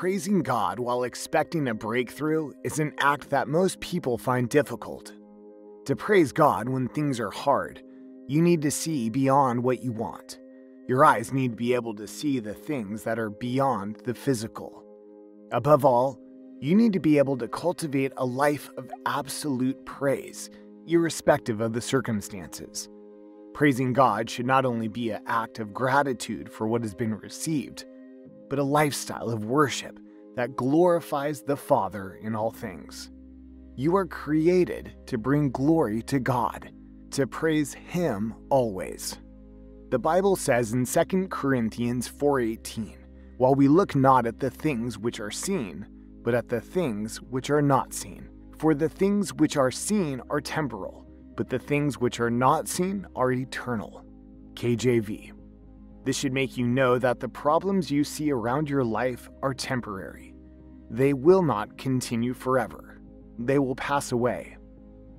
praising God while expecting a breakthrough is an act that most people find difficult. To praise God when things are hard, you need to see beyond what you want. Your eyes need to be able to see the things that are beyond the physical. Above all, you need to be able to cultivate a life of absolute praise, irrespective of the circumstances. Praising God should not only be an act of gratitude for what has been received, but a lifestyle of worship that glorifies the Father in all things. You are created to bring glory to God, to praise Him always. The Bible says in 2 Corinthians 4:18, "While we look not at the things which are seen, but at the things which are not seen. For the things which are seen are temporal, but the things which are not seen are eternal." KJV. This should make you know that the problems you see around your life are temporary. They will not continue forever. They will pass away.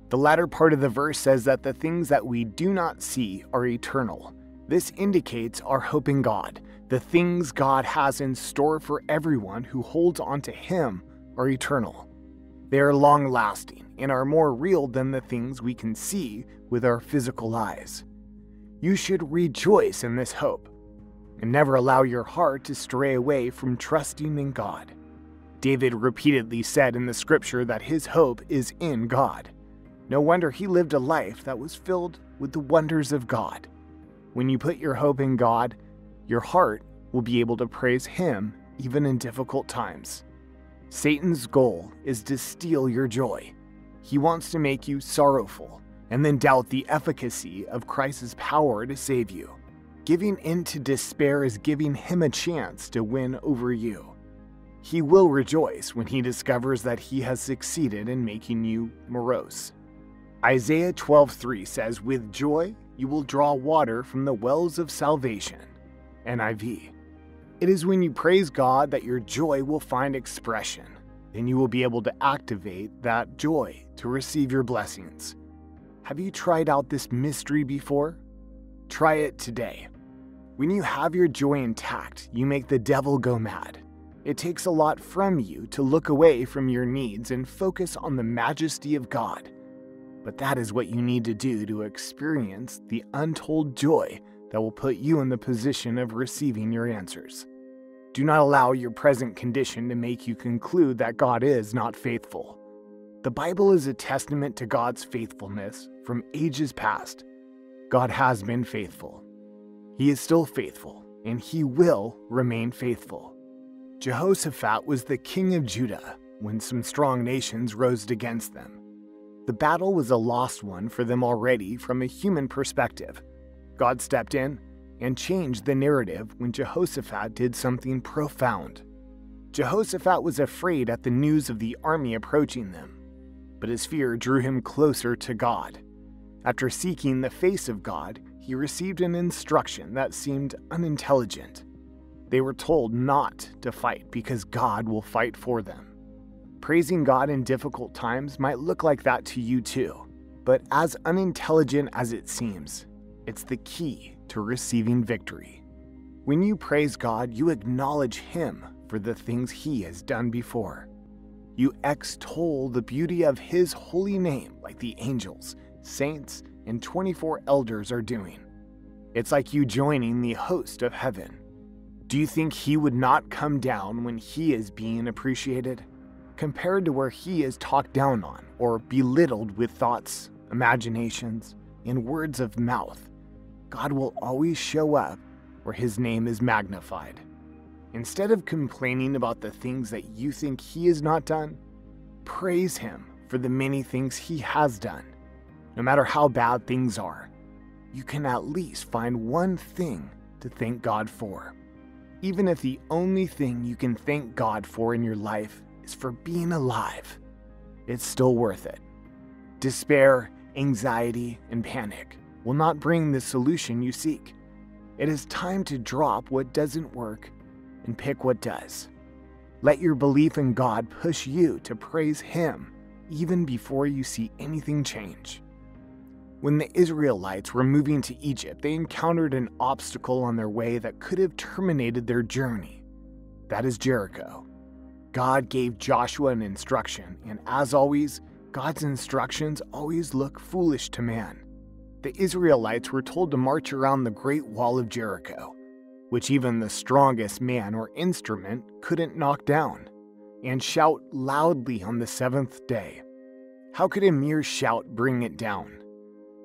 The latter part of the verse says that the things that we do not see are eternal. This indicates our hope in God. The things God has in store for everyone who holds on to Him are eternal. They are long-lasting and are more real than the things we can see with our physical eyes. You should rejoice in this hope and never allow your heart to stray away from trusting in God. David repeatedly said in the scripture that his hope is in God. No wonder he lived a life that was filled with the wonders of God. When you put your hope in God, your heart will be able to praise Him even in difficult times. Satan's goal is to steal your joy. He wants to make you sorrowful and then doubt the efficacy of Christ's power to save you. Giving in to despair is giving him a chance to win over you. He will rejoice when he discovers that he has succeeded in making you morose. Isaiah 12:3 says, "With joy you will draw water from the wells of salvation." NIV. It is when you praise God that your joy will find expression, and you will be able to activate that joy to receive your blessings. Have you tried out this mystery before? Try it today. When you have your joy intact, you make the devil go mad. It takes a lot from you to look away from your needs and focus on the majesty of God. But that is what you need to do to experience the untold joy that will put you in the position of receiving your answers. Do not allow your present condition to make you conclude that God is not faithful. The Bible is a testament to God's faithfulness from ages past. God has been faithful. He is still faithful, and He will remain faithful. Jehoshaphat was the king of Judah when some strong nations rose against them. The battle was a lost one for them already from a human perspective. God stepped in and changed the narrative when Jehoshaphat did something profound. Jehoshaphat was afraid at the news of the army approaching them, but his fear drew him closer to God. After seeking the face of God, he received an instruction that seemed unintelligent. They were told not to fight because God will fight for them. Praising God in difficult times might look like that to you too, but as unintelligent as it seems, it's the key to receiving victory. When you praise God, you acknowledge Him for the things He has done before. You extol the beauty of His holy name like the angels, saints, and 24 elders are doing. It's like you joining the host of heaven. Do you think He would not come down when He is being appreciated? Compared to where He is talked down on or belittled with thoughts, imaginations, and words of mouth, God will always show up where His name is magnified. Instead of complaining about the things that you think He has not done, praise Him for the many things He has done. No matter how bad things are, you can at least find one thing to thank God for. Even if the only thing you can thank God for in your life is for being alive, it's still worth it. Despair, anxiety, and panic will not bring the solution you seek. It is time to drop what doesn't work and pick what does. Let your belief in God push you to praise Him even before you see anything change. When the Israelites were moving to Egypt, they encountered an obstacle on their way that could have terminated their journey. That is Jericho. God gave Joshua an instruction, and as always, God's instructions always look foolish to man. The Israelites were told to march around the Great Wall of Jericho, which even the strongest man or instrument couldn't knock down, and shout loudly on the seventh day. How could a mere shout bring it down?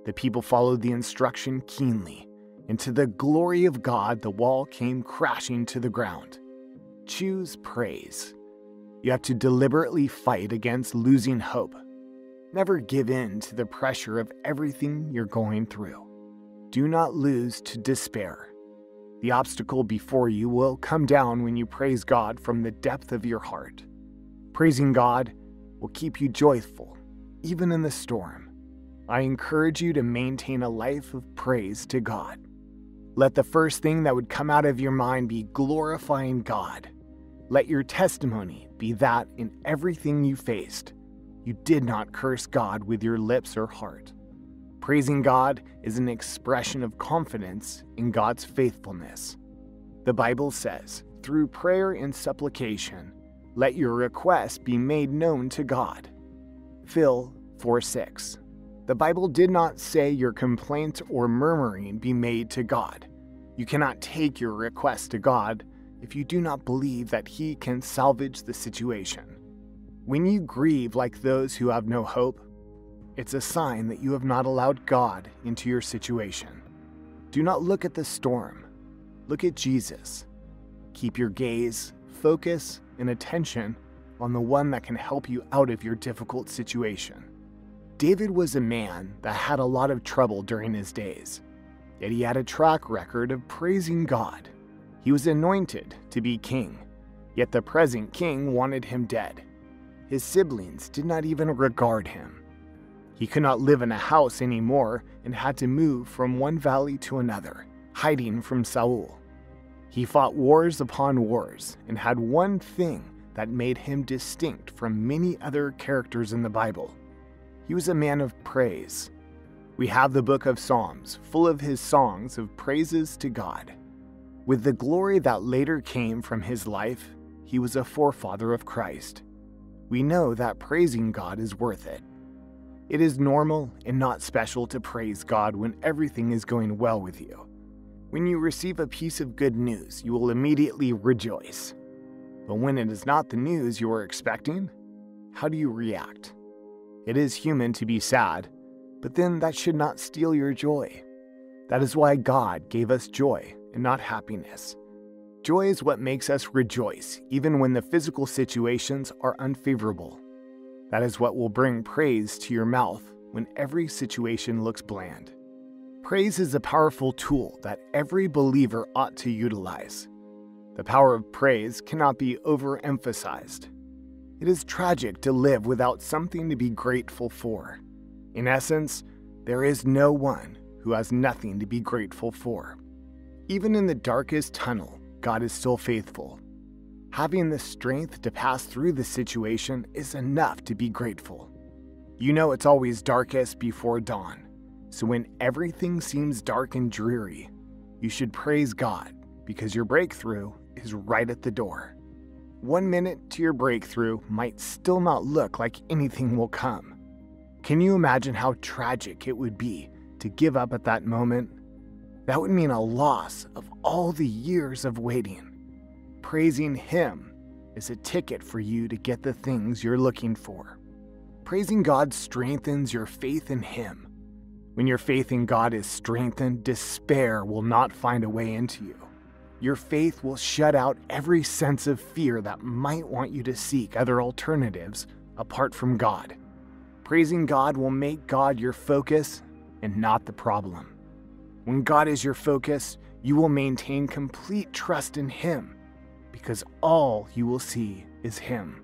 The people followed the instruction keenly, and to the glory of God, the wall came crashing to the ground. Choose praise. You have to deliberately fight against losing hope. Never give in to the pressure of everything you're going through. Do not lose to despair. The obstacle before you will come down when you praise God from the depth of your heart. Praising God will keep you joyful, even in the storm. I encourage you to maintain a life of praise to God. Let the first thing that would come out of your mind be glorifying God. Let your testimony be that in everything you faced, you did not curse God with your lips or heart. Praising God is an expression of confidence in God's faithfulness. The Bible says, through prayer and supplication, let your requests be made known to God. Phil 4:6. The Bible did not say your complaints or murmuring be made to God. You cannot take your request to God if you do not believe that He can salvage the situation. When you grieve like those who have no hope, it's a sign that you have not allowed God into your situation. Do not look at the storm. Look at Jesus. Keep your gaze, focus, and attention on the one that can help you out of your difficult situation. David was a man that had a lot of trouble during his days, yet he had a track record of praising God. He was anointed to be king, yet the present king wanted him dead. His siblings did not even regard him. He could not live in a house anymore and had to move from one valley to another, hiding from Saul. He fought wars upon wars and had one thing that made him distinct from many other characters in the Bible. He was a man of praise. We have the book of Psalms full of his songs of praises to God. With the glory that later came from his life, he was a forefather of Christ. We know that praising God is worth it. It is normal and not special to praise God when everything is going well with you. When you receive a piece of good news, you will immediately rejoice. But when it is not the news you are expecting, how do you react? It is human to be sad, but then that should not steal your joy. That is why God gave us joy and not happiness. Joy is what makes us rejoice, even when the physical situations are unfavorable. That is what will bring praise to your mouth when every situation looks bland. Praise is a powerful tool that every believer ought to utilize. The power of praise cannot be overemphasized. It is tragic to live without something to be grateful for. In essence, there is no one who has nothing to be grateful for. Even in the darkest tunnel, God is still faithful. Having the strength to pass through the situation is enough to be grateful. You know it's always darkest before dawn, so when everything seems dark and dreary, you should praise God because your breakthrough is right at the door. 1 minute to your breakthrough might still not look like anything will come. Can you imagine how tragic it would be to give up at that moment? That would mean a loss of all the years of waiting. Praising Him is a ticket for you to get the things you're looking for. Praising God strengthens your faith in Him. When your faith in God is strengthened, despair will not find a way into you. Your faith will shut out every sense of fear that might want you to seek other alternatives apart from God. Praising God will make God your focus and not the problem. When God is your focus, you will maintain complete trust in Him, because all you will see is Him.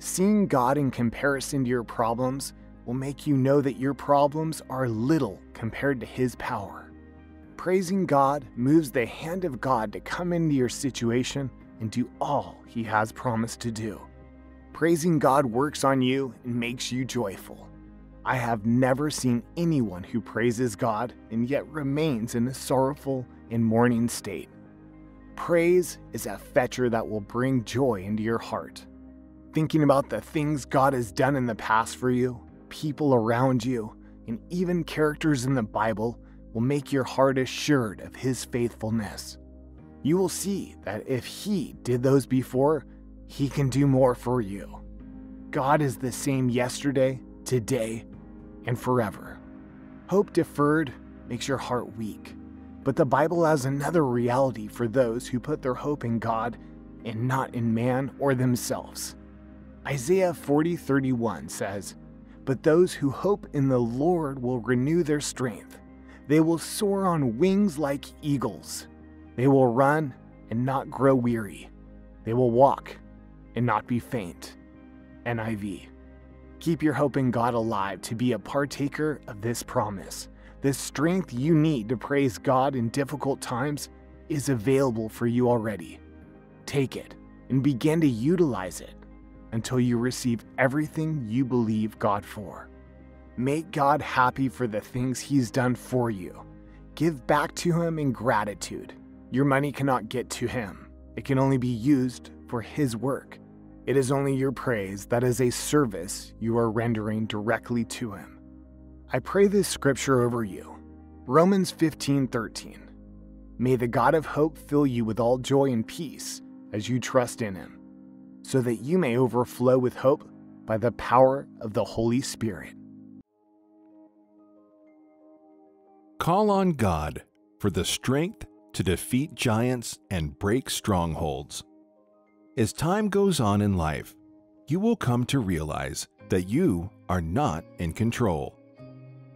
Seeing God in comparison to your problems will make you know that your problems are little compared to His power. Praising God moves the hand of God to come into your situation and do all He has promised to do. Praising God works on you and makes you joyful. I have never seen anyone who praises God and yet remains in a sorrowful and mourning state. Praise is a fetcher that will bring joy into your heart. thinking about the things God has done in the past for you, people around you, and even characters in the Bible will make your heart assured of His faithfulness. You will see that if He did those before, He can do more for you. God is the same yesterday, today, and forever. Hope deferred makes your heart weak, but the Bible has another reality for those who put their hope in God and not in man or themselves. Isaiah 40:31 says, "But those who hope in the Lord will renew their strength. They will soar on wings like eagles. They will run and not grow weary. They will walk and not be faint." NIV. Keep your hope in God alive to be a partaker of this promise. The strength you need to praise God in difficult times is available for you already. Take it and begin to utilize it until you receive everything you believe God for. Make God happy for the things He's done for you. Give back to Him in gratitude. Your money cannot get to Him. It can only be used for His work. It is only your praise that is a service you are rendering directly to Him. I pray this scripture over you. Romans 15:13. May the God of hope fill you with all joy and peace as you trust in Him, so that you may overflow with hope by the power of the Holy Spirit. Call on God for the strength to defeat giants and break strongholds. As time goes on in life, you will come to realize that you are not in control.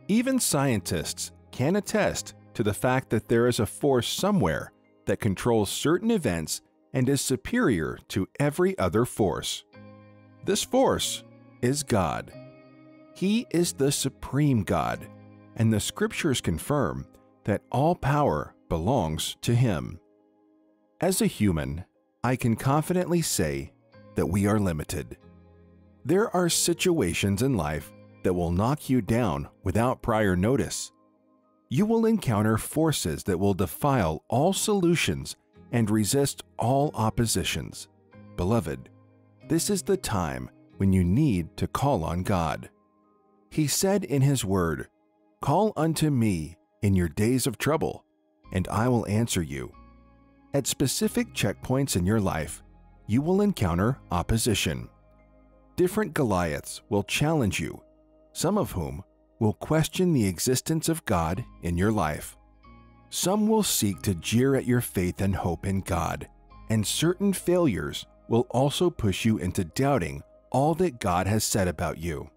Even scientists can attest to the fact that there is a force somewhere that controls certain events and is superior to every other force. This force is God. He is the supreme God, and the scriptures confirm that all power belongs to Him. As a human, I can confidently say that we are limited. There are situations in life that will knock you down without prior notice. You will encounter forces that will defile all solutions and resist all oppositions. Beloved, this is the time when you need to call on God. He said in His word, "Call unto me in your days of trouble, and I will answer you." At specific checkpoints in your life, you will encounter opposition. Different Goliaths will challenge you, some of whom will question the existence of God in your life. Some will seek to jeer at your faith and hope in God, and certain failures will also push you into doubting all that God has said about you.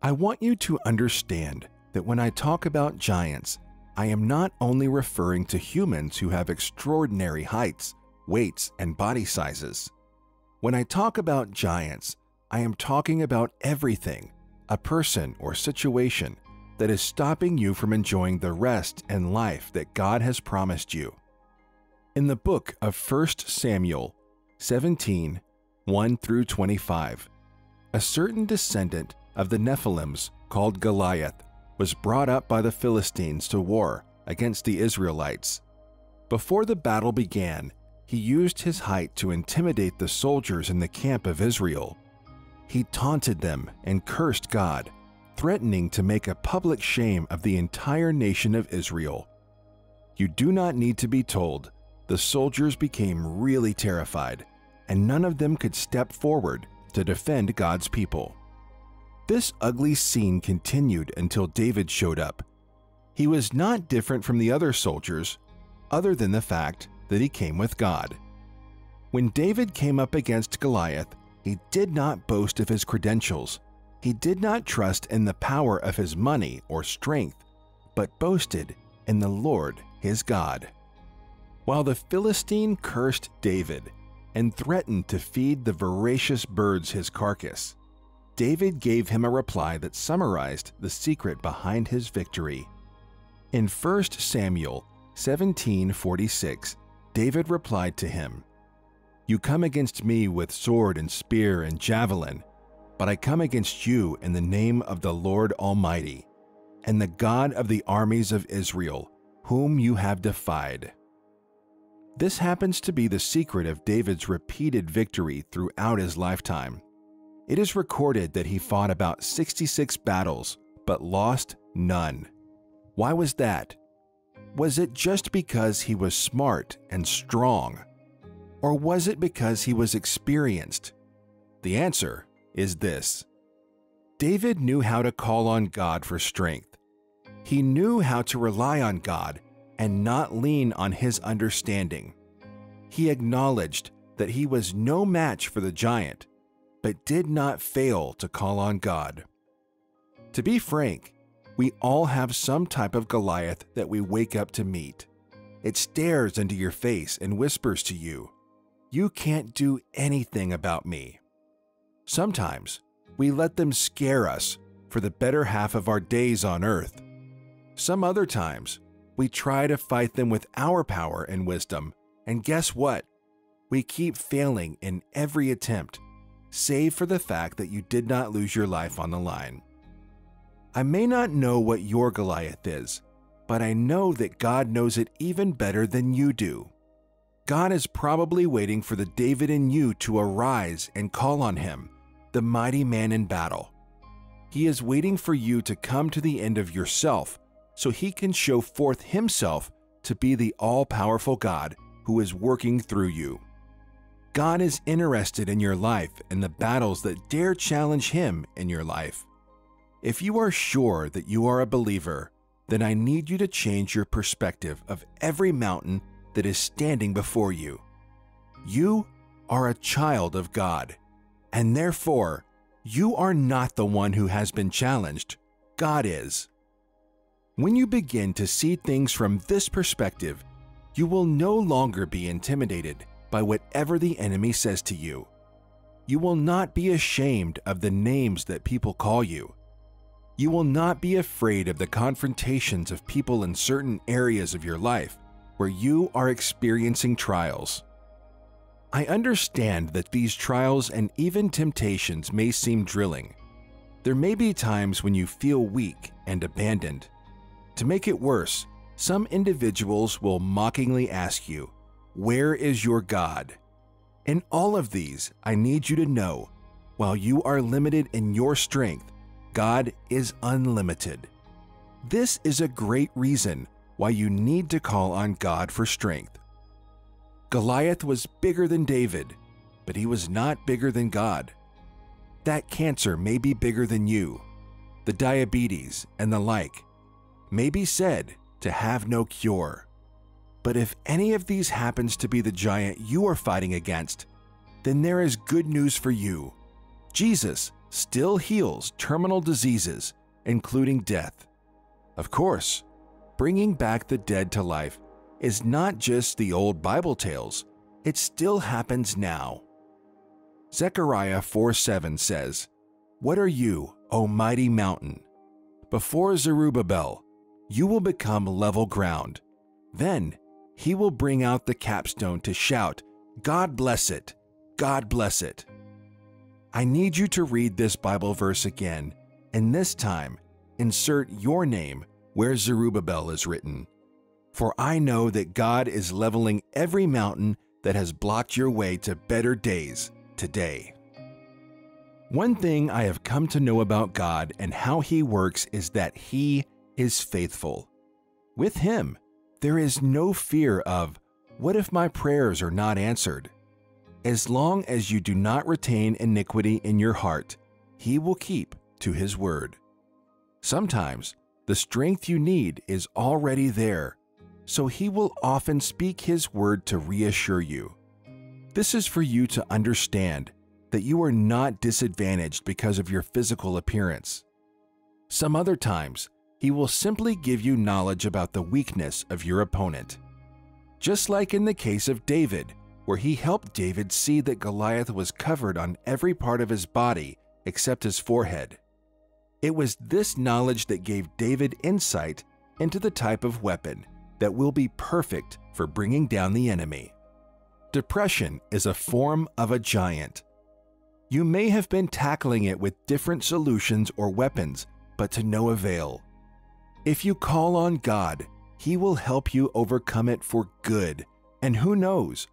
I want you to understand that when I talk about giants, I am not only referring to humans who have extraordinary heights, weights, and body sizes. When I talk about giants, I am talking about everything, a person or situation that is stopping you from enjoying the rest and life that God has promised you. In the book of 1 Samuel 17:1-25, a certain descendant of the Nephilims called Goliath was brought up by the Philistines to war against the Israelites. Before the battle began, he used his height to intimidate the soldiers in the camp of Israel. He taunted them and cursed God, threatening to make a public shame of the entire nation of Israel. You do not need to be told, the soldiers became really terrified, and none of them could step forward to defend God's people. This ugly scene continued until David showed up. He was not different from the other soldiers, other than the fact that he came with God. When David came up against Goliath, he did not boast of his credentials. He did not trust in the power of his money or strength, but boasted in the Lord his God. While the Philistine cursed David and threatened to feed the voracious birds his carcass, David gave him a reply that summarized the secret behind his victory. In 1 Samuel 17:46, David replied to him, "You come against me with sword and spear and javelin, but I come against you in the name of the Lord Almighty, and the God of the armies of Israel, whom you have defied." This happens to be the secret of David's repeated victory throughout his lifetime. It is recorded that he fought about 66 battles, but lost none. Why was that? Was it just because he was smart and strong? Or was it because he was experienced? The answer is this. David knew how to call on God for strength. He knew how to rely on God and not lean on his understanding. He acknowledged that he was no match for the giant, but did not fail to call on God. To be frank, we all have some type of Goliath that we wake up to meet. It stares into your face and whispers to you, "You can't do anything about me." Sometimes we let them scare us for the better half of our days on earth. Some other times, we try to fight them with our power and wisdom, and guess what? We keep failing in every attempt, save for the fact that you did not lose your life on the line. I may not know what your Goliath is, but I know that God knows it even better than you do. God is probably waiting for the David in you to arise and call on him, the mighty man in battle. He is waiting for you to come to the end of yourself so he can show forth himself to be the all-powerful God who is working through you. God is interested in your life and the battles that dare challenge him in your life. If you are sure that you are a believer, then I need you to change your perspective of every mountain that is standing before you. You are a child of God, and therefore, you are not the one who has been challenged. God is. When you begin to see things from this perspective, you will no longer be intimidated by whatever the enemy says to you. You will not be ashamed of the names that people call you. You will not be afraid of the confrontations of people in certain areas of your life where you are experiencing trials. I understand that these trials and even temptations may seem drilling. There may be times when you feel weak and abandoned. To make it worse, some individuals will mockingly ask you, "Where is your God?" In all of these, I need you to know, while you are limited in your strength, God is unlimited. This is a great reason why you need to call on God for strength. Goliath was bigger than David, but he was not bigger than God. That cancer may be bigger than you. The diabetes and the like may be said to have no cure. But if any of these happens to be the giant you are fighting against, then there is good news for you. Jesus still heals terminal diseases, including death. Of course, bringing back the dead to life is not just the old Bible tales, it still happens now. Zechariah 4:7 says, "What are you, O mighty mountain? Before Zerubbabel, you will become level ground. Then he will bring out the capstone to shout, 'God bless it! God bless it!'" I need you to read this Bible verse again, and this time, insert your name where Zerubbabel is written. For I know that God is leveling every mountain that has blocked your way to better days today. One thing I have come to know about God and how He works is that He is faithful. With Him, there is no fear of, "What if my prayers are not answered?" As long as you do not retain iniquity in your heart, He will keep to His word. Sometimes the strength you need is already there, so He will often speak His word to reassure you. This is for you to understand that you are not disadvantaged because of your physical appearance. Some other times, He will simply give you knowledge about the weakness of your opponent. Just like in the case of David, where He helped David see that Goliath was covered on every part of his body except his forehead. It was this knowledge that gave David insight into the type of weapon that will be perfect for bringing down the enemy. Depression is a form of a giant. You may have been tackling it with different solutions or weapons, but to no avail. If you call on God, He will help you overcome it for good, And who knows,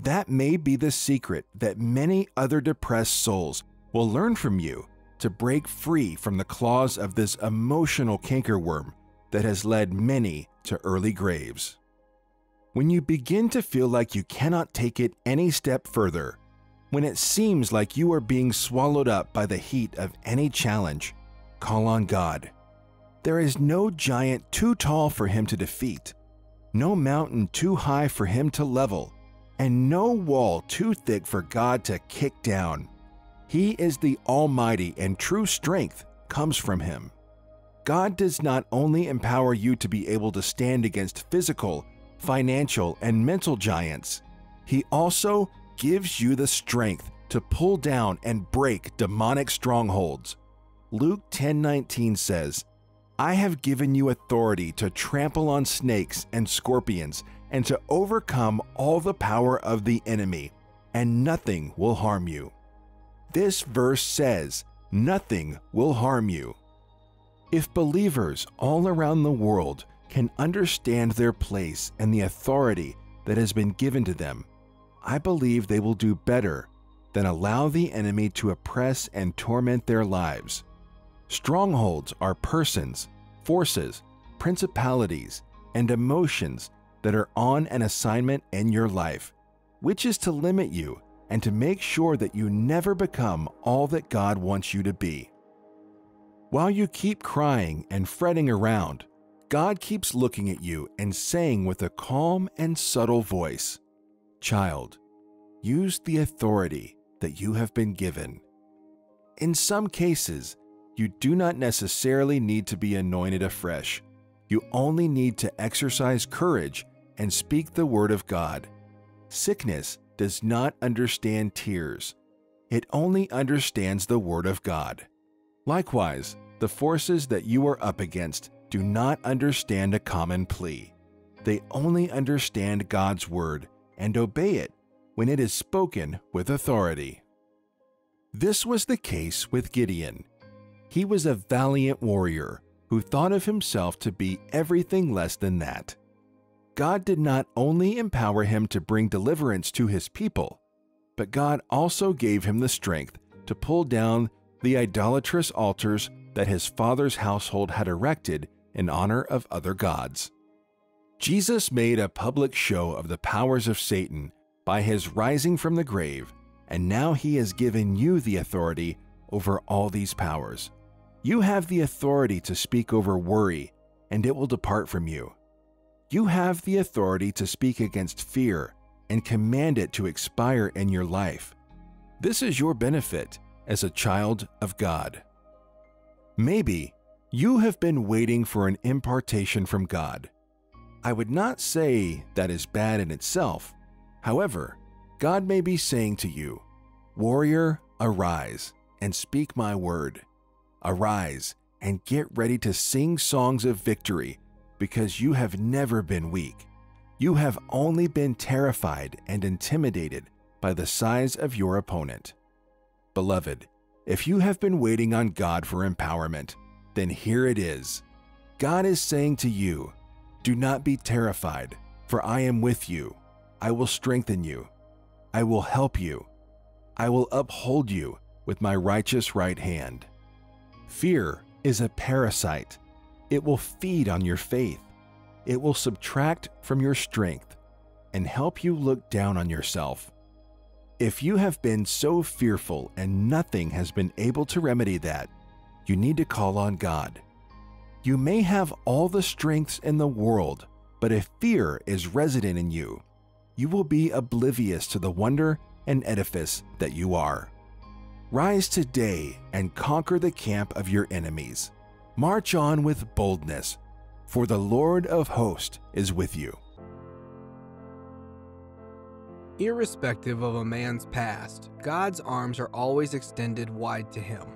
that may be the secret that many other depressed souls will learn from you to break free from the claws of this emotional cankerworm that has led many to early graves. When you begin to feel like you cannot take it any step further, when it seems like you are being swallowed up by the heat of any challenge, call on God. There is no giant too tall for him to defeat, no mountain too high for him to level, and no wall too thick for God to kick down. He is the Almighty, and true strength comes from him. God does not only empower you to be able to stand against physical, financial, and mental giants, he also gives you the strength to pull down and break demonic strongholds. Luke 10:19 says, "I have given you authority to trample on snakes and scorpions and to overcome all the power of the enemy, and nothing will harm you." This verse says, nothing will harm you. If believers all around the world can understand their place and the authority that has been given to them, I believe they will do better than allow the enemy to oppress and torment their lives. Strongholds are persons, forces, principalities, and emotions that are on an assignment in your life, which is to limit you and to make sure that you never become all that God wants you to be. While you keep crying and fretting around, God keeps looking at you and saying with a calm and subtle voice, "Child, use the authority that you have been given." In some cases, you do not necessarily need to be anointed afresh. You only need to exercise courage and speak the word of God. Sickness does not understand tears. It only understands the word of God. Likewise, the forces that you are up against do not understand a common plea. They only understand God's word and obey it when it is spoken with authority. This was the case with Gideon. He was a valiant warrior who thought of himself to be everything less than that. God did not only empower him to bring deliverance to his people, but God also gave him the strength to pull down the idolatrous altars that his father's household had erected in honor of other gods. Jesus made a public show of the powers of Satan by his rising from the grave, and now he has given you the authority over all these powers. You have the authority to speak over worry, and it will depart from you. You have the authority to speak against fear and command it to expire in your life. This is your benefit as a child of God. Maybe you have been waiting for an impartation from God. I would not say that is bad in itself. However, God may be saying to you, "Warrior, arise and speak my word. Arise and get ready to sing songs of victory, because you have never been weak. You have only been terrified and intimidated by the size of your opponent." Beloved, if you have been waiting on God for empowerment, then here it is. God is saying to you, "Do not be terrified, for I am with you. I will strengthen you. I will help you. I will uphold you with my righteous right hand." Fear is a parasite. It will feed on your faith. It will subtract from your strength and help you look down on yourself. If you have been so fearful and nothing has been able to remedy that, you need to call on God. You may have all the strengths in the world, but if fear is resident in you, you will be oblivious to the wonder and edifice that you are. Rise today and conquer the camp of your enemies. March on with boldness, for the Lord of hosts is with you. Irrespective of a man's past, God's arms are always extended wide to him.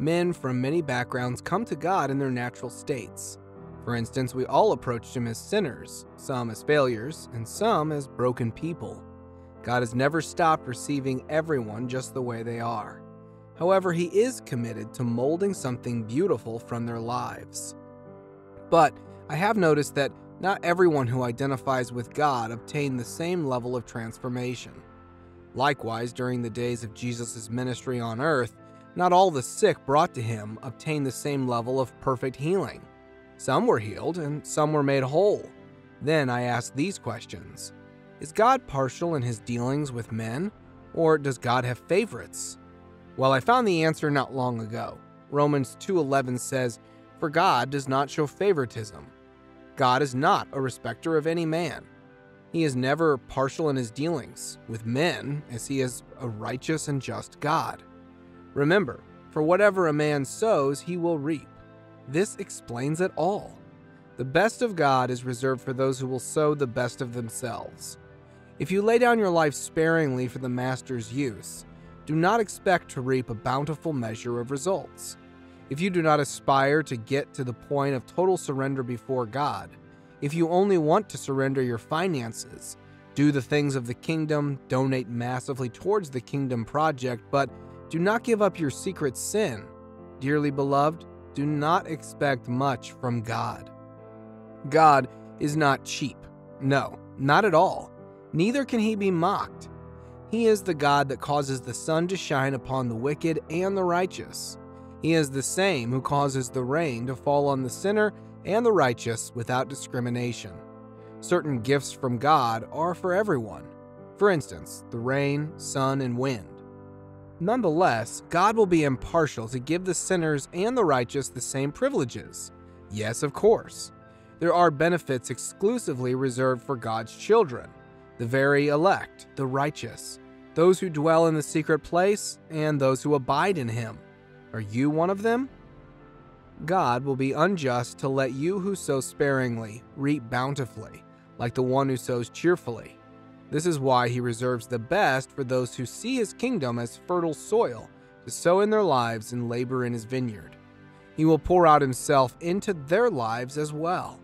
Men from many backgrounds come to God in their natural states. For instance, we all approached him as sinners, some as failures, and some as broken people. God has never stopped receiving everyone just the way they are. However, he is committed to molding something beautiful from their lives. But I have noticed that Not everyone who identifies with God obtained the same level of transformation. Likewise, during the days of Jesus' ministry on earth, not all the sick brought to him obtained the same level of perfect healing. Some were healed and some were made whole. Then I asked these questions. Is God partial in his dealings with men, or does God have favorites? Well, I found the answer not long ago. Romans 2:11 says, "For God does not show favoritism." God is not a respecter of any man. He is never partial in his dealings with men, as he is a righteous and just God. Remember, for whatever a man sows, he will reap. This explains it all. The best of God is reserved for those who will sow the best of themselves. If you lay down your life sparingly for the master's use, do not expect to reap a bountiful measure of results. If you do not aspire to get to the point of total surrender before God, if you only want to surrender your finances, do the things of the kingdom, donate massively towards the kingdom project, but do not give up your secret sin. Dearly beloved, do not expect much from God. God is not cheap. No, not at all. Neither can he be mocked. He is the God that causes the sun to shine upon the wicked and the righteous. He is the same who causes the rain to fall on the sinner and the righteous without discrimination. Certain gifts from God are for everyone. For instance, the rain, sun, and wind. Nonetheless, God will be impartial to give the sinners and the righteous the same privileges. Yes, of course. There are benefits exclusively reserved for God's children, the very elect, the righteous, those who dwell in the secret place, and those who abide in him. Are you one of them? God will be unjust to let you who sow sparingly reap bountifully, like the one who sows cheerfully. This is why he reserves the best for those who see his kingdom as fertile soil to sow in their lives and labor in his vineyard. He will pour out himself into their lives as well.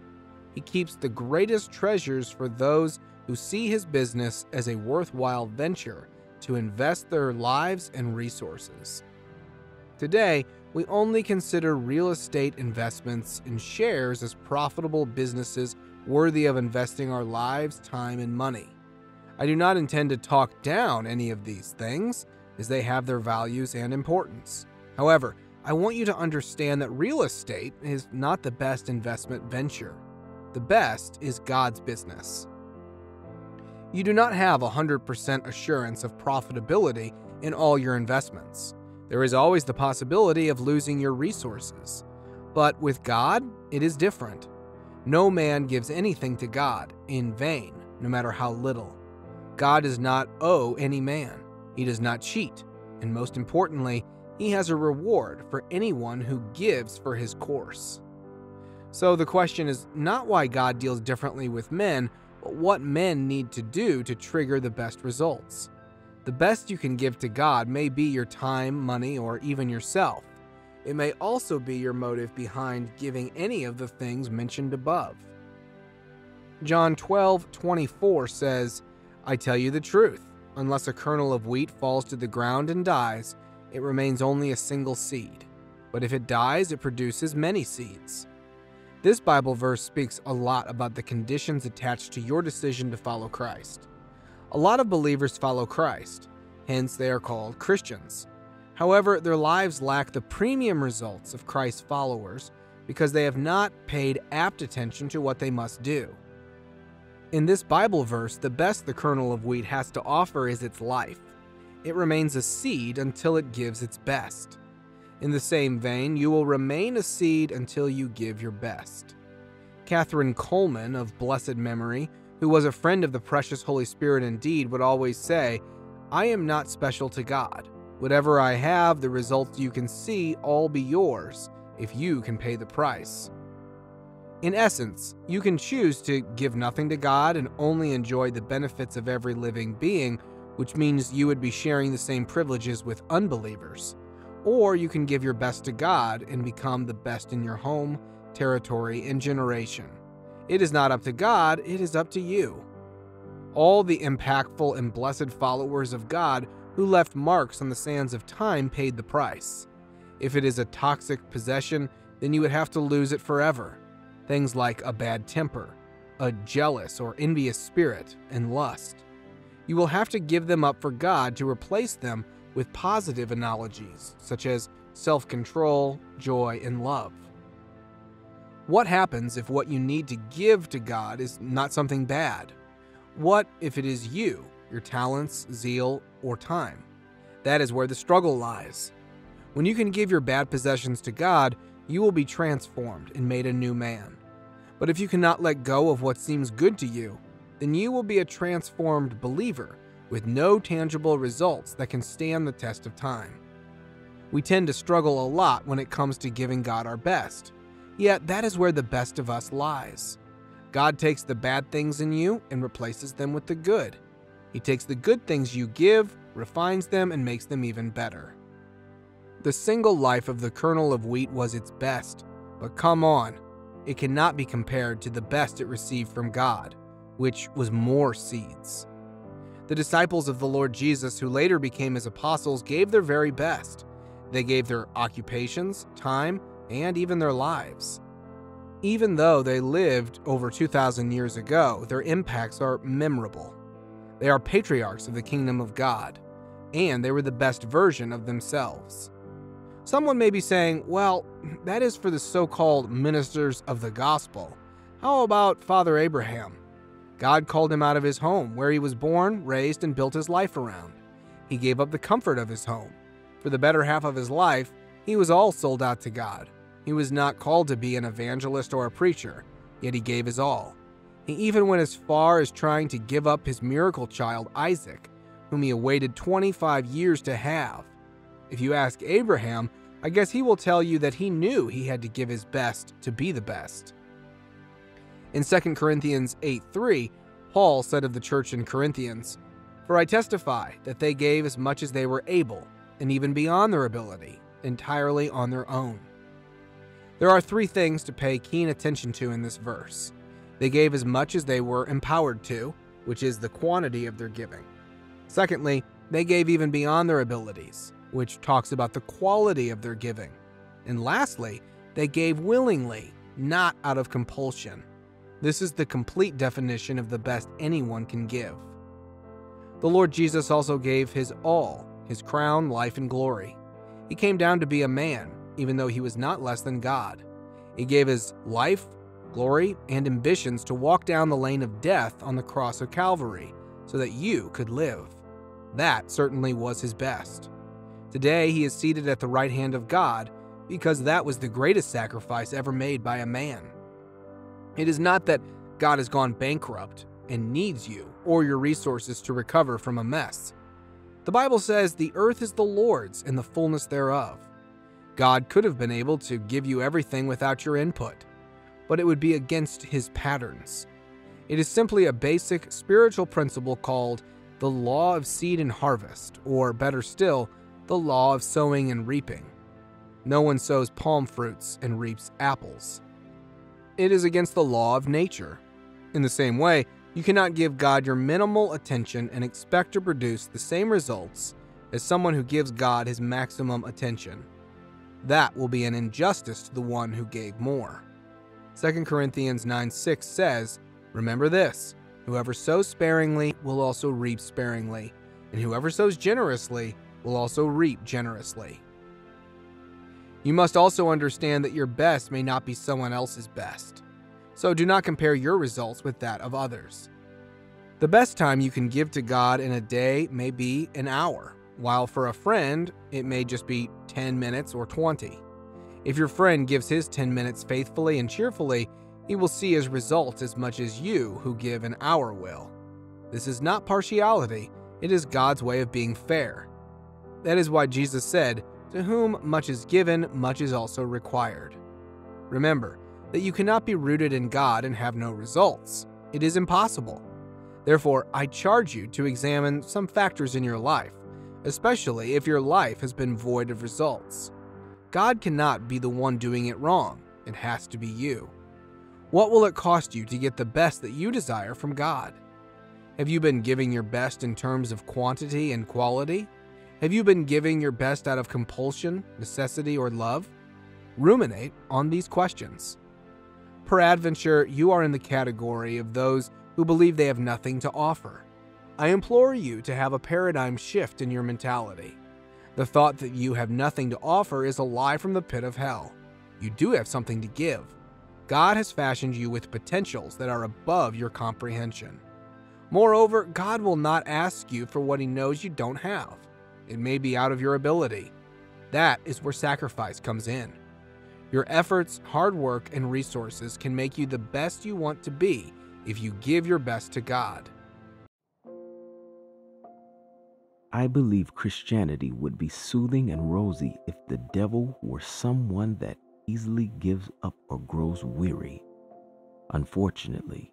He keeps the greatest treasures for those who see his business as a worthwhile venture to invest their lives and resources. Today, we only consider real estate investments and shares as profitable businesses worthy of investing our lives, time, and money. I do not intend to talk down any of these things, as they have their values and importance. However, I want you to understand that real estate is not the best investment venture. The best is God's business. You do not have 100% assurance of profitability in all your investments. There is always the possibility of losing your resources. But with God, it is different. No man gives anything to God in vain, no matter how little. God does not owe any man. He does not cheat. And most importantly, he has a reward for anyone who gives for his course. So the question is not why God deals differently with men, but what men need to do to trigger the best results. The best you can give to God may be your time, money, or even yourself. It may also be your motive behind giving any of the things mentioned above. John 12:24 says, "I tell you the truth, unless a kernel of wheat falls to the ground and dies, it remains only a single seed. But if it dies, it produces many seeds." This Bible verse speaks a lot about the conditions attached to your decision to follow Christ. A lot of believers follow Christ, hence they are called Christians. However, their lives lack the premium results of Christ's followers because they have not paid apt attention to what they must do. In this Bible verse, the best the kernel of wheat has to offer is its life. It remains a seed until it gives its best. In the same vein, you will remain a seed until you give your best. Catherine Coleman, of blessed memory, who was a friend of the precious Holy Spirit indeed, would always say, "I am not special to God. Whatever I have, the results you can see, all be yours, if you can pay the price." In essence, you can choose to give nothing to God and only enjoy the benefits of every living being, which means you would be sharing the same privileges with unbelievers. Or you can give your best to God and become the best in your home, territory, and generation. It is not up to God, it is up to you. All the impactful and blessed followers of God who left marks on the sands of time paid the price. If it is a toxic possession, then you would have to lose it forever. Things like a bad temper, a jealous or envious spirit, and lust. You will have to give them up for God to replace them with positive analogies, such as self-control, joy, and love. What happens if what you need to give to God is not something bad? What if it is you, your talents, zeal, or time? That is where the struggle lies. When you can give your bad possessions to God, you will be transformed and made a new man. But if you cannot let go of what seems good to you, then you will be a transformed believer with no tangible results that can stand the test of time. We tend to struggle a lot when it comes to giving God our best, yet that is where the best of us lies. God takes the bad things in you and replaces them with the good. He takes the good things you give, refines them, and makes them even better. The single life of the kernel of wheat was its best, but come on, it cannot be compared to the best it received from God, which was more seeds. The disciples of the Lord Jesus, who later became his apostles, gave their very best. They gave their occupations, time, and even their lives. Even though they lived over 2,000 years ago, their impacts are memorable. They are patriarchs of the kingdom of God, and they were the best version of themselves. Someone may be saying, well, that is for the so-called ministers of the gospel. How about Father Abraham? God called him out of his home, where he was born, raised, and built his life around. He gave up the comfort of his home. For the better half of his life, he was all sold out to God. He was not called to be an evangelist or a preacher, yet he gave his all. He even went as far as trying to give up his miracle child, Isaac, whom he awaited 25 years to have. If you ask Abraham, I guess he will tell you that he knew he had to give his best to be the best. In 2 Corinthians 8:3, Paul said of the church in Corinthians, "For I testify that they gave as much as they were able, and even beyond their ability, entirely on their own." There are three things to pay keen attention to in this verse. They gave as much as they were empowered to, which is the quantity of their giving. Secondly, they gave even beyond their abilities, which talks about the quality of their giving. And lastly, they gave willingly, not out of compulsion. This is the complete definition of the best anyone can give. The Lord Jesus also gave his all, his crown, life, and glory. He came down to be a man, even though he was not less than God. He gave his life, glory, and ambitions to walk down the lane of death on the cross of Calvary so that you could live. That certainly was his best. Today he is seated at the right hand of God because that was the greatest sacrifice ever made by a man. It is not that God has gone bankrupt and needs you or your resources to recover from a mess. The Bible says the earth is the Lord's and the fullness thereof. God could have been able to give you everything without your input, but it would be against his patterns. It is simply a basic spiritual principle called the law of seed and harvest, or better still, the law of sowing and reaping. No one sows palm fruits and reaps apples. It is against the law of nature. In the same way, you cannot give God your minimal attention and expect to produce the same results as someone who gives God his maximum attention. That will be an injustice to the one who gave more. 2 Corinthians 9:6 says, "Remember this, whoever sows sparingly will also reap sparingly, and whoever sows generously will also reap generously." You must also understand that your best may not be someone else's best, so do not compare your results with that of others. The best time you can give to God in a day may be an hour, while for a friend, it may just be 10 minutes or 20. If your friend gives his 10 minutes faithfully and cheerfully, he will see his results as much as you who give an hour will. This is not partiality, it is God's way of being fair. That is why Jesus said, "To whom much is given, much is also required." Remember that you cannot be rooted in God and have no results. It is impossible. Therefore, I charge you to examine some factors in your life, especially if your life has been void of results. God cannot be the one doing it wrong. It has to be you. What will it cost you to get the best that you desire from God? Have you been giving your best in terms of quantity and quality? Have you been giving your best out of compulsion, necessity, or love? Ruminate on these questions. Peradventure, you are in the category of those who believe they have nothing to offer. I implore you to have a paradigm shift in your mentality. The thought that you have nothing to offer is a lie from the pit of hell. You do have something to give. God has fashioned you with potentials that are above your comprehension. Moreover, God will not ask you for what He knows you don't have. It may be out of your ability. That is where sacrifice comes in. Your efforts, hard work, and resources can make you the best you want to be if you give your best to God. I believe Christianity would be soothing and rosy if the devil were someone that easily gives up or grows weary. Unfortunately,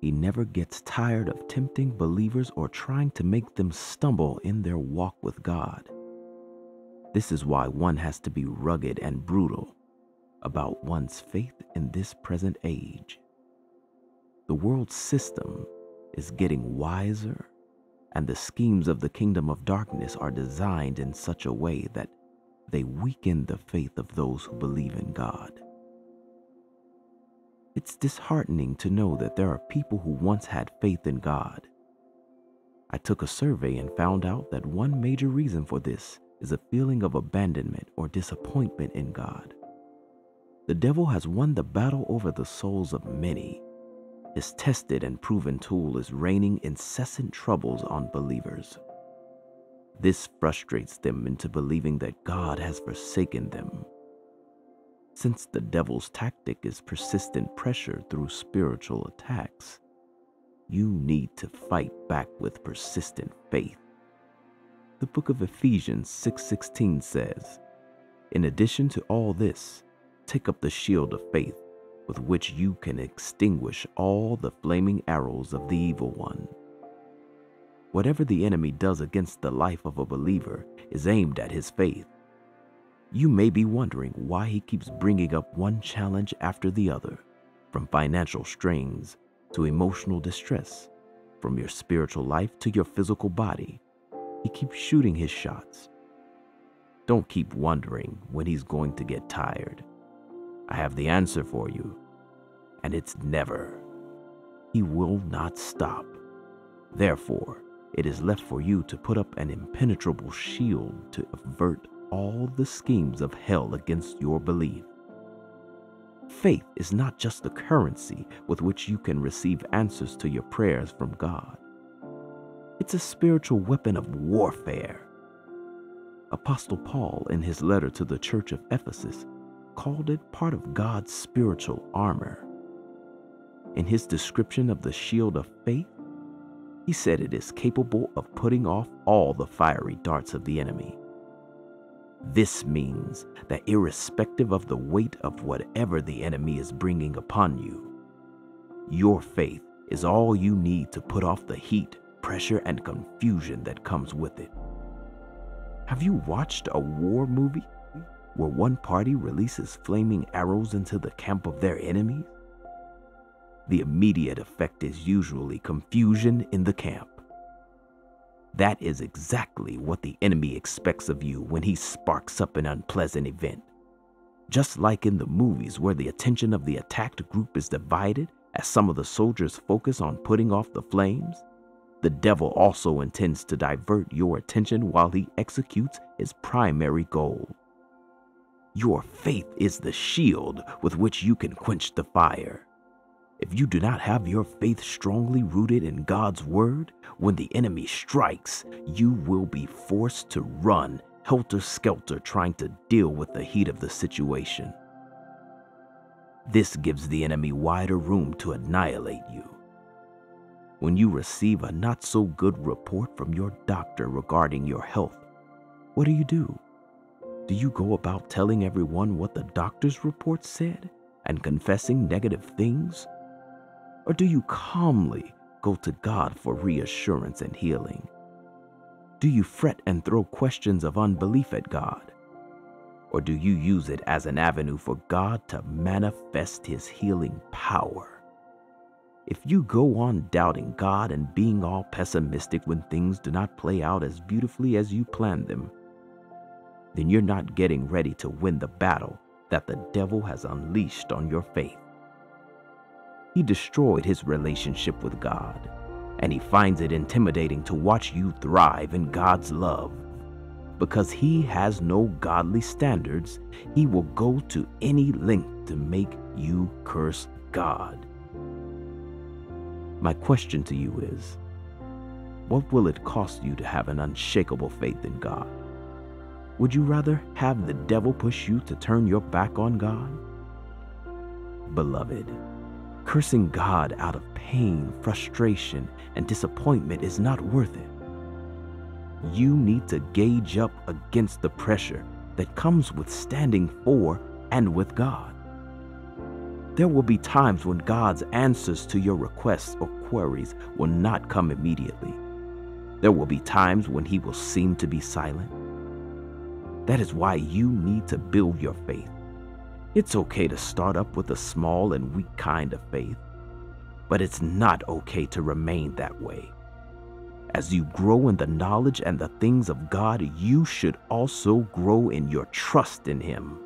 he never gets tired of tempting believers or trying to make them stumble in their walk with God. This is why one has to be rugged and brutal about one's faith in this present age. The world system is getting wiser, and the schemes of the kingdom of darkness are designed in such a way that they weaken the faith of those who believe in God. It's disheartening to know that there are people who once had faith in God. I took a survey and found out that one major reason for this is a feeling of abandonment or disappointment in God. The devil has won the battle over the souls of many. His tested and proven tool is raining incessant troubles on believers. This frustrates them into believing that God has forsaken them. Since the devil's tactic is persistent pressure through spiritual attacks, you need to fight back with persistent faith. The book of Ephesians 6:16 says, "In addition to all this, take up the shield of faith, with which you can extinguish all the flaming arrows of the evil one." Whatever the enemy does against the life of a believer is aimed at his faith. You may be wondering why he keeps bringing up one challenge after the other, from financial strains to emotional distress, from your spiritual life to your physical body. He keeps shooting his shots. Don't keep wondering when he's going to get tired. I have the answer for you, and it's never. He will not stop. Therefore, it is left for you to put up an impenetrable shield to avert all the schemes of hell against your belief. Faith is not just the currency with which you can receive answers to your prayers from God. It's a spiritual weapon of warfare. Apostle Paul, in his letter to the church of Ephesus, called it part of God's spiritual armor. In his description of the shield of faith, he said it is capable of putting off all the fiery darts of the enemy. This means that irrespective of the weight of whatever the enemy is bringing upon you, your faith is all you need to put off the heat, pressure, and confusion that comes with it. Have you watched a war movie where one party releases flaming arrows into the camp of their enemies? The immediate effect is usually confusion in the camp. That is exactly what the enemy expects of you when he sparks up an unpleasant event. Just like in the movies where the attention of the attacked group is divided as some of the soldiers focus on putting off the flames, the devil also intends to divert your attention while he executes his primary goal. Your faith is the shield with which you can quench the fire. If you do not have your faith strongly rooted in God's word, when the enemy strikes, you will be forced to run helter-skelter trying to deal with the heat of the situation. This gives the enemy wider room to annihilate you. When you receive a not-so-good report from your doctor regarding your health, what do? Do you go about telling everyone what the doctor's report said and confessing negative things? Or do you calmly go to God for reassurance and healing? Do you fret and throw questions of unbelief at God? Or do you use it as an avenue for God to manifest His healing power? If you go on doubting God and being all pessimistic when things do not play out as beautifully as you planned them, then you're not getting ready to win the battle that the devil has unleashed on your faith. he destroyed his relationship with God, and he finds it intimidating to watch you thrive in God's love. Because he has no godly standards, he will go to any length to make you curse God. My question to you is, what will it cost you to have an unshakable faith in God? Would you rather have the devil push you to turn your back on God? Beloved, cursing God out of pain, frustration, and disappointment is not worth it. You need to gauge up against the pressure that comes with standing for and with God. There will be times when God's answers to your requests or queries will not come immediately. There will be times when he will seem to be silent. That is why you need to build your faith. It's okay to start up with a small and weak kind of faith, but it's not okay to remain that way. As you grow in the knowledge and the things of God, you should also grow in your trust in him.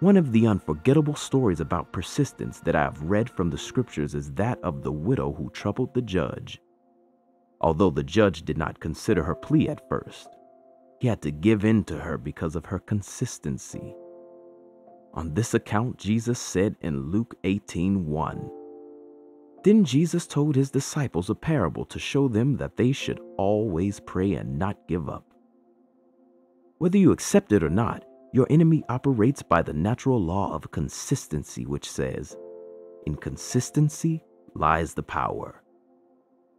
One of the unforgettable stories about persistence that I have read from the scriptures is that of the widow who troubled the judge. Although the judge did not consider her plea at first, he had to give in to her because of her consistency. On this account, Jesus said in Luke 18:1, "Then Jesus told his disciples a parable to show them that they should always pray and not give up." Whether you accept it or not, your enemy operates by the natural law of consistency, which says, "In consistency lies the power."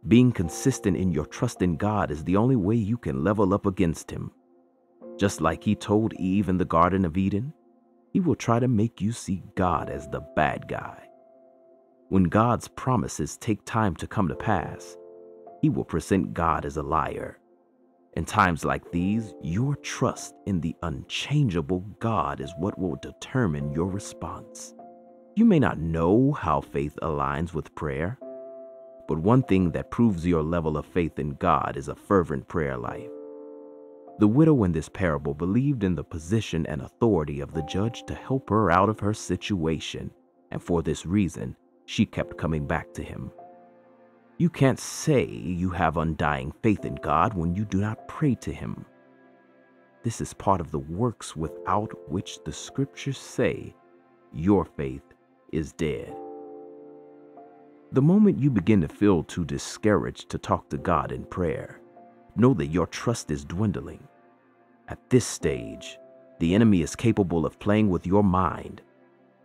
Being consistent in your trust in God is the only way you can level up against him. Just like he told Eve in the Garden of Eden, he will try to make you see God as the bad guy. When God's promises take time to come to pass, he will present God as a liar. In times like these, your trust in the unchangeable God is what will determine your response. You may not know how faith aligns with prayer, but one thing that proves your level of faith in God is a fervent prayer life. The widow in this parable believed in the position and authority of the judge to help her out of her situation, and for this reason, she kept coming back to him. You can't say you have undying faith in God when you do not pray to him. This is part of the works without which the scriptures say your faith is dead. The moment you begin to feel too discouraged to talk to God in prayer, know that your trust is dwindling. At this stage, the enemy is capable of playing with your mind.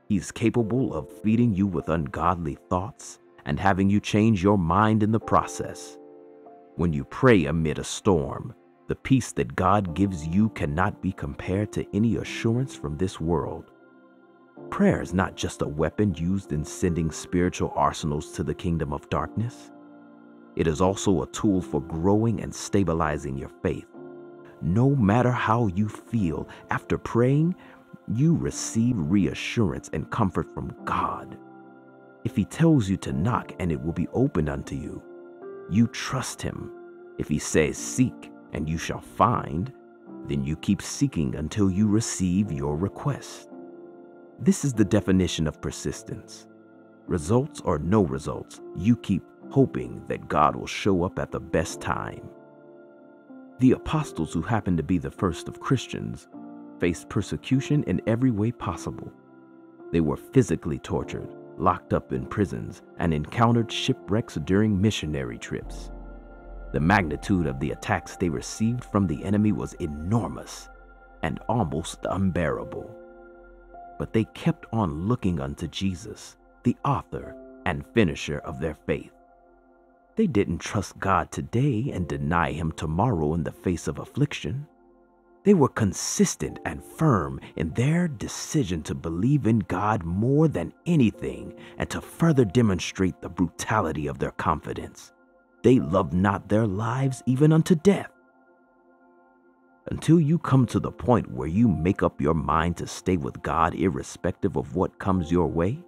He is capable of feeding you with ungodly thoughts and having you change your mind in the process. When you pray amid a storm, the peace that God gives you cannot be compared to any assurance from this world. Prayer is not just a weapon used in sending spiritual arsenals to the kingdom of darkness. It is also a tool for growing and stabilizing your faith. No matter how you feel after praying, you receive reassurance and comfort from God. If he tells you to knock and it will be opened unto you, you trust him. If he says seek and you shall find, then you keep seeking until you receive your request. This is the definition of persistence. Results or no results, you keep hoping that God will show up at the best time. The apostles, who happened to be the first of Christians, faced persecution in every way possible. They were physically tortured, locked up in prisons, and encountered shipwrecks during missionary trips. The magnitude of the attacks they received from the enemy was enormous and almost unbearable. But they kept on looking unto Jesus, the author and finisher of their faith. They didn't trust God today and deny him tomorrow in the face of affliction. They were consistent and firm in their decision to believe in God more than anything, and to further demonstrate the brutality of their confidence, they loved not their lives even unto death. Until you come to the point where you make up your mind to stay with God irrespective of what comes your way,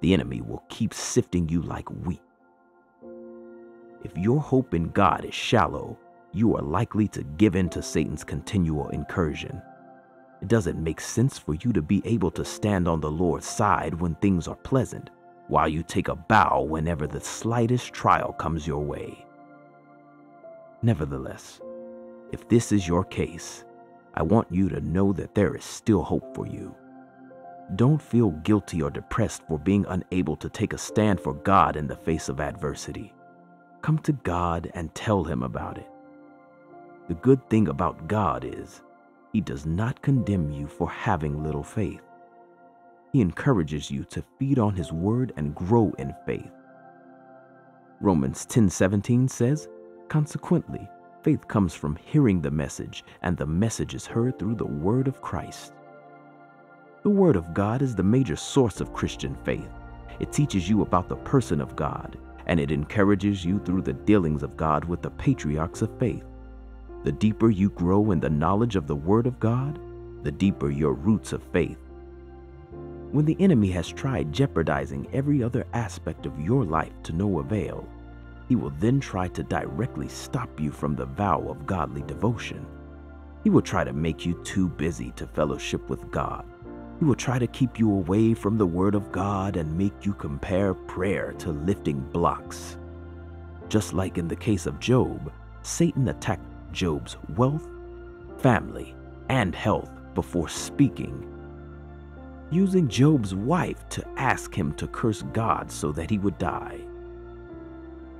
the enemy will keep sifting you like wheat. If your hope in God is shallow, you are likely to give in to Satan's continual incursion. It doesn't make sense for you to be able to stand on the Lord's side when things are pleasant, while you take a bow whenever the slightest trial comes your way. Nevertheless, if this is your case, I want you to know that there is still hope for you. Don't feel guilty or depressed for being unable to take a stand for God in the face of adversity. Come to God and tell Him about it. The good thing about God is, He does not condemn you for having little faith. He encourages you to feed on His word and grow in faith. Romans 10:17 says, "Consequently, faith comes from hearing the message, and the message is heard through the word of Christ." The Word of God is the major source of Christian faith. It teaches you about the person of God, and it encourages you through the dealings of God with the patriarchs of faith. The deeper you grow in the knowledge of the Word of God, the deeper your roots of faith. When the enemy has tried jeopardizing every other aspect of your life to no avail, he will then try to directly stop you from the vow of godly devotion. He will try to make you too busy to fellowship with God. He will try to keep you away from the Word of God and make you compare prayer to lifting blocks. Just like in the case of Job, Satan attacked Job's wealth, family, and health before speaking, using Job's wife to ask him to curse God so that he would die.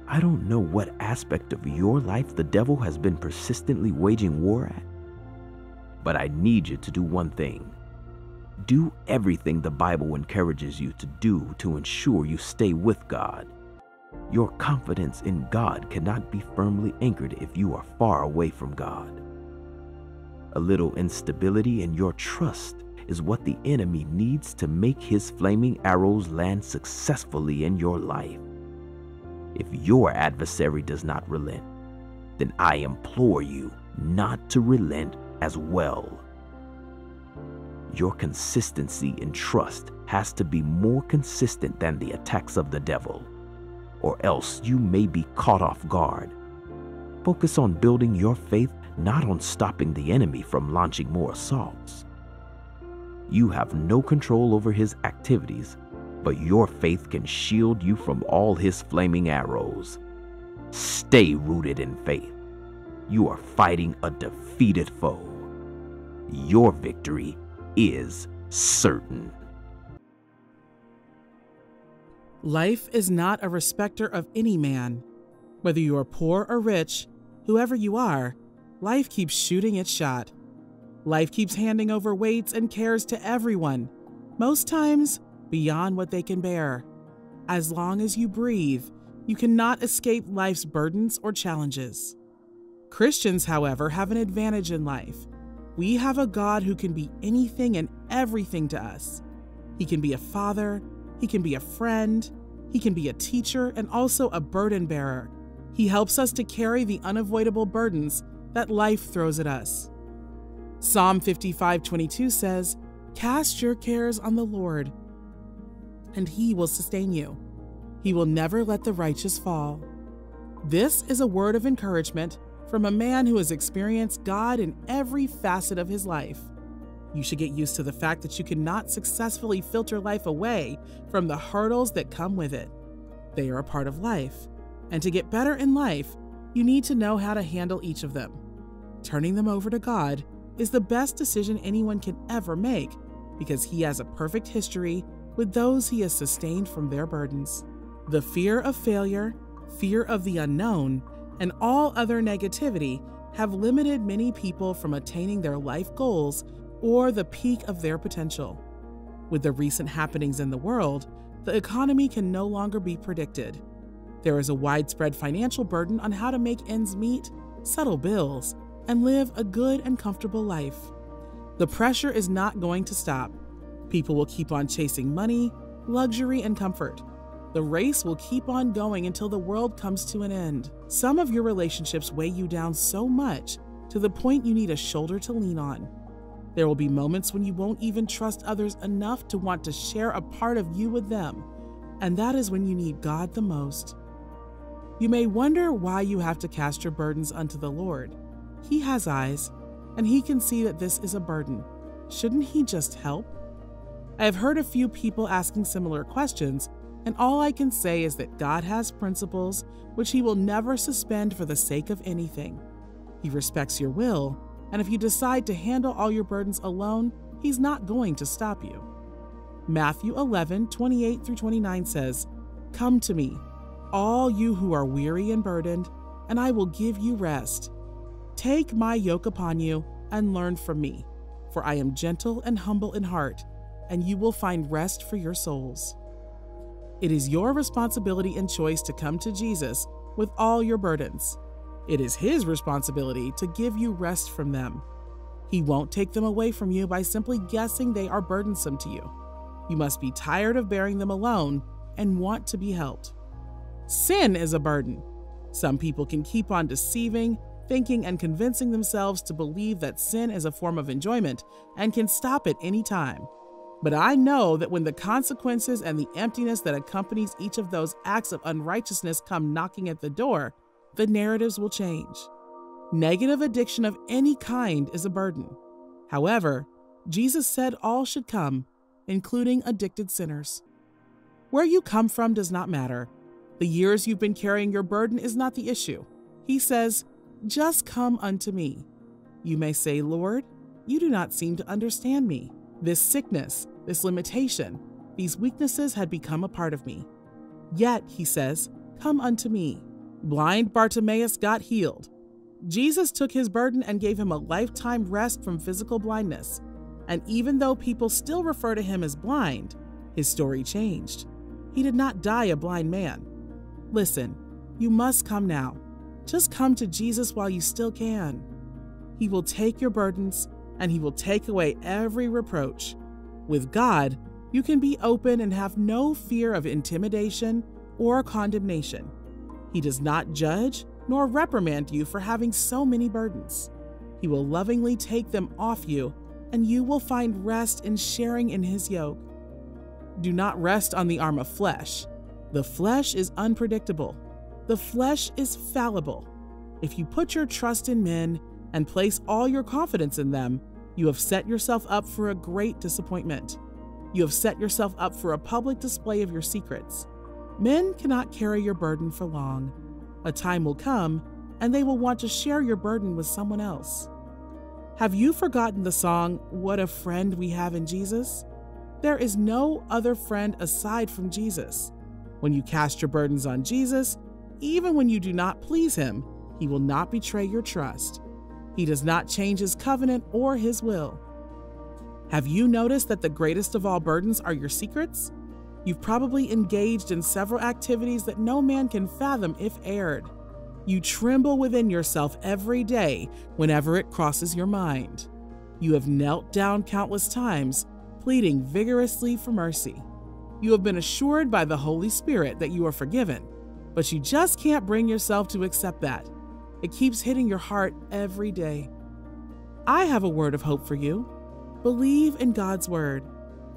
I don't know what aspect of your life the devil has been persistently waging war at, but I need you to do one thing. Do everything the Bible encourages you to do to ensure you stay with God. Your confidence in God cannot be firmly anchored if you are far away from God. A little instability in your trust is what the enemy needs to make his flaming arrows land successfully in your life. If your adversary does not relent, then I implore you not to relent as well. Your consistency in trust has to be more consistent than the attacks of the devil, or else you may be caught off guard. Focus on building your faith, not on stopping the enemy from launching more assaults. You have no control over his activities, but your faith can shield you from all his flaming arrows. Stay rooted in faith. You are fighting a defeated foe. Your victory is certain. Life is not a respecter of any man. Whether you are poor or rich, whoever you are, life keeps shooting its shot. Life keeps handing over weights and cares to everyone, most times beyond what they can bear. As long as you breathe, you cannot escape life's burdens or challenges. Christians, however, have an advantage in life. We have a God who can be anything and everything to us. He can be a father, He can be a friend, He can be a teacher and also a burden bearer. He helps us to carry the unavoidable burdens that life throws at us. Psalm 55:22 says, "Cast your cares on the Lord, and He will sustain you. He will never let the righteous fall." This is a word of encouragement from a man who has experienced God in every facet of his life. You should get used to the fact that you cannot successfully filter life away from the hurdles that come with it. They are a part of life, and to get better in life, you need to know how to handle each of them. Turning them over to God is the best decision anyone can ever make, because He has a perfect history with those He has sustained from their burdens. The fear of failure, fear of the unknown, and all other negativity have limited many people from attaining their life goals or the peak of their potential. With the recent happenings in the world, the economy can no longer be predicted. There is a widespread financial burden on how to make ends meet, settle bills, and live a good and comfortable life. The pressure is not going to stop. People will keep on chasing money, luxury, and comfort. The race will keep on going until the world comes to an end. Some of your relationships weigh you down so much to the point you need a shoulder to lean on. There will be moments when you won't even trust others enough to want to share a part of you with them, and that is when you need God the most. You may wonder why you have to cast your burdens unto the Lord. He has eyes, and He can see that this is a burden. Shouldn't He just help? I have heard a few people asking similar questions, And all I can say is that God has principles which he will never suspend for the sake of anything. He respects your will, and if you decide to handle all your burdens alone, he's not going to stop you. Matthew 11:28-29 says, "Come to me, all you who are weary and burdened, and I will give you rest. Take my yoke upon you and learn from me, for I am gentle and humble in heart, and you will find rest for your souls." It is your responsibility and choice to come to Jesus with all your burdens. It is his responsibility to give you rest from them. He won't take them away from you by simply guessing they are burdensome to you. You must be tired of bearing them alone and want to be helped. Sin is a burden. Some people can keep on deceiving, thinking, and convincing themselves to believe that sin is a form of enjoyment and can stop at any time. But I know that when the consequences and the emptiness that accompanies each of those acts of unrighteousness come knocking at the door, the narratives will change. Negative addiction of any kind is a burden. However, Jesus said all should come, including addicted sinners. Where you come from does not matter. The years you've been carrying your burden is not the issue. He says, "Just come unto me." You may say, "Lord, you do not seem to understand me. This sickness, this limitation, these weaknesses had become a part of me." Yet, he says, "Come unto me." Blind Bartimaeus got healed. Jesus took his burden and gave him a lifetime rest from physical blindness. And even though people still refer to him as blind, his story changed. He did not die a blind man. Listen, you must come now. Just come to Jesus while you still can. He will take your burdens and he will take away every reproach. With God, you can be open and have no fear of intimidation or condemnation. He does not judge nor reprimand you for having so many burdens. He will lovingly take them off you, and you will find rest in sharing in his yoke. Do not rest on the arm of flesh. The flesh is unpredictable. The flesh is fallible. If you put your trust in men and place all your confidence in them, you have set yourself up for a great disappointment. You have set yourself up for a public display of your secrets. Men cannot carry your burden for long. A time will come, and they will want to share your burden with someone else. Have you forgotten the song, "What a Friend We Have in Jesus"? There is no other friend aside from Jesus. When you cast your burdens on Jesus, even when you do not please him, he will not betray your trust. He does not change his covenant or his will. Have you noticed that the greatest of all burdens are your secrets? You've probably engaged in several activities that no man can fathom if aired. You tremble within yourself every day whenever it crosses your mind. You have knelt down countless times, pleading vigorously for mercy. You have been assured by the Holy Spirit that you are forgiven, but you just can't bring yourself to accept that. It keeps hitting your heart every day. I have a word of hope for you. Believe in God's word.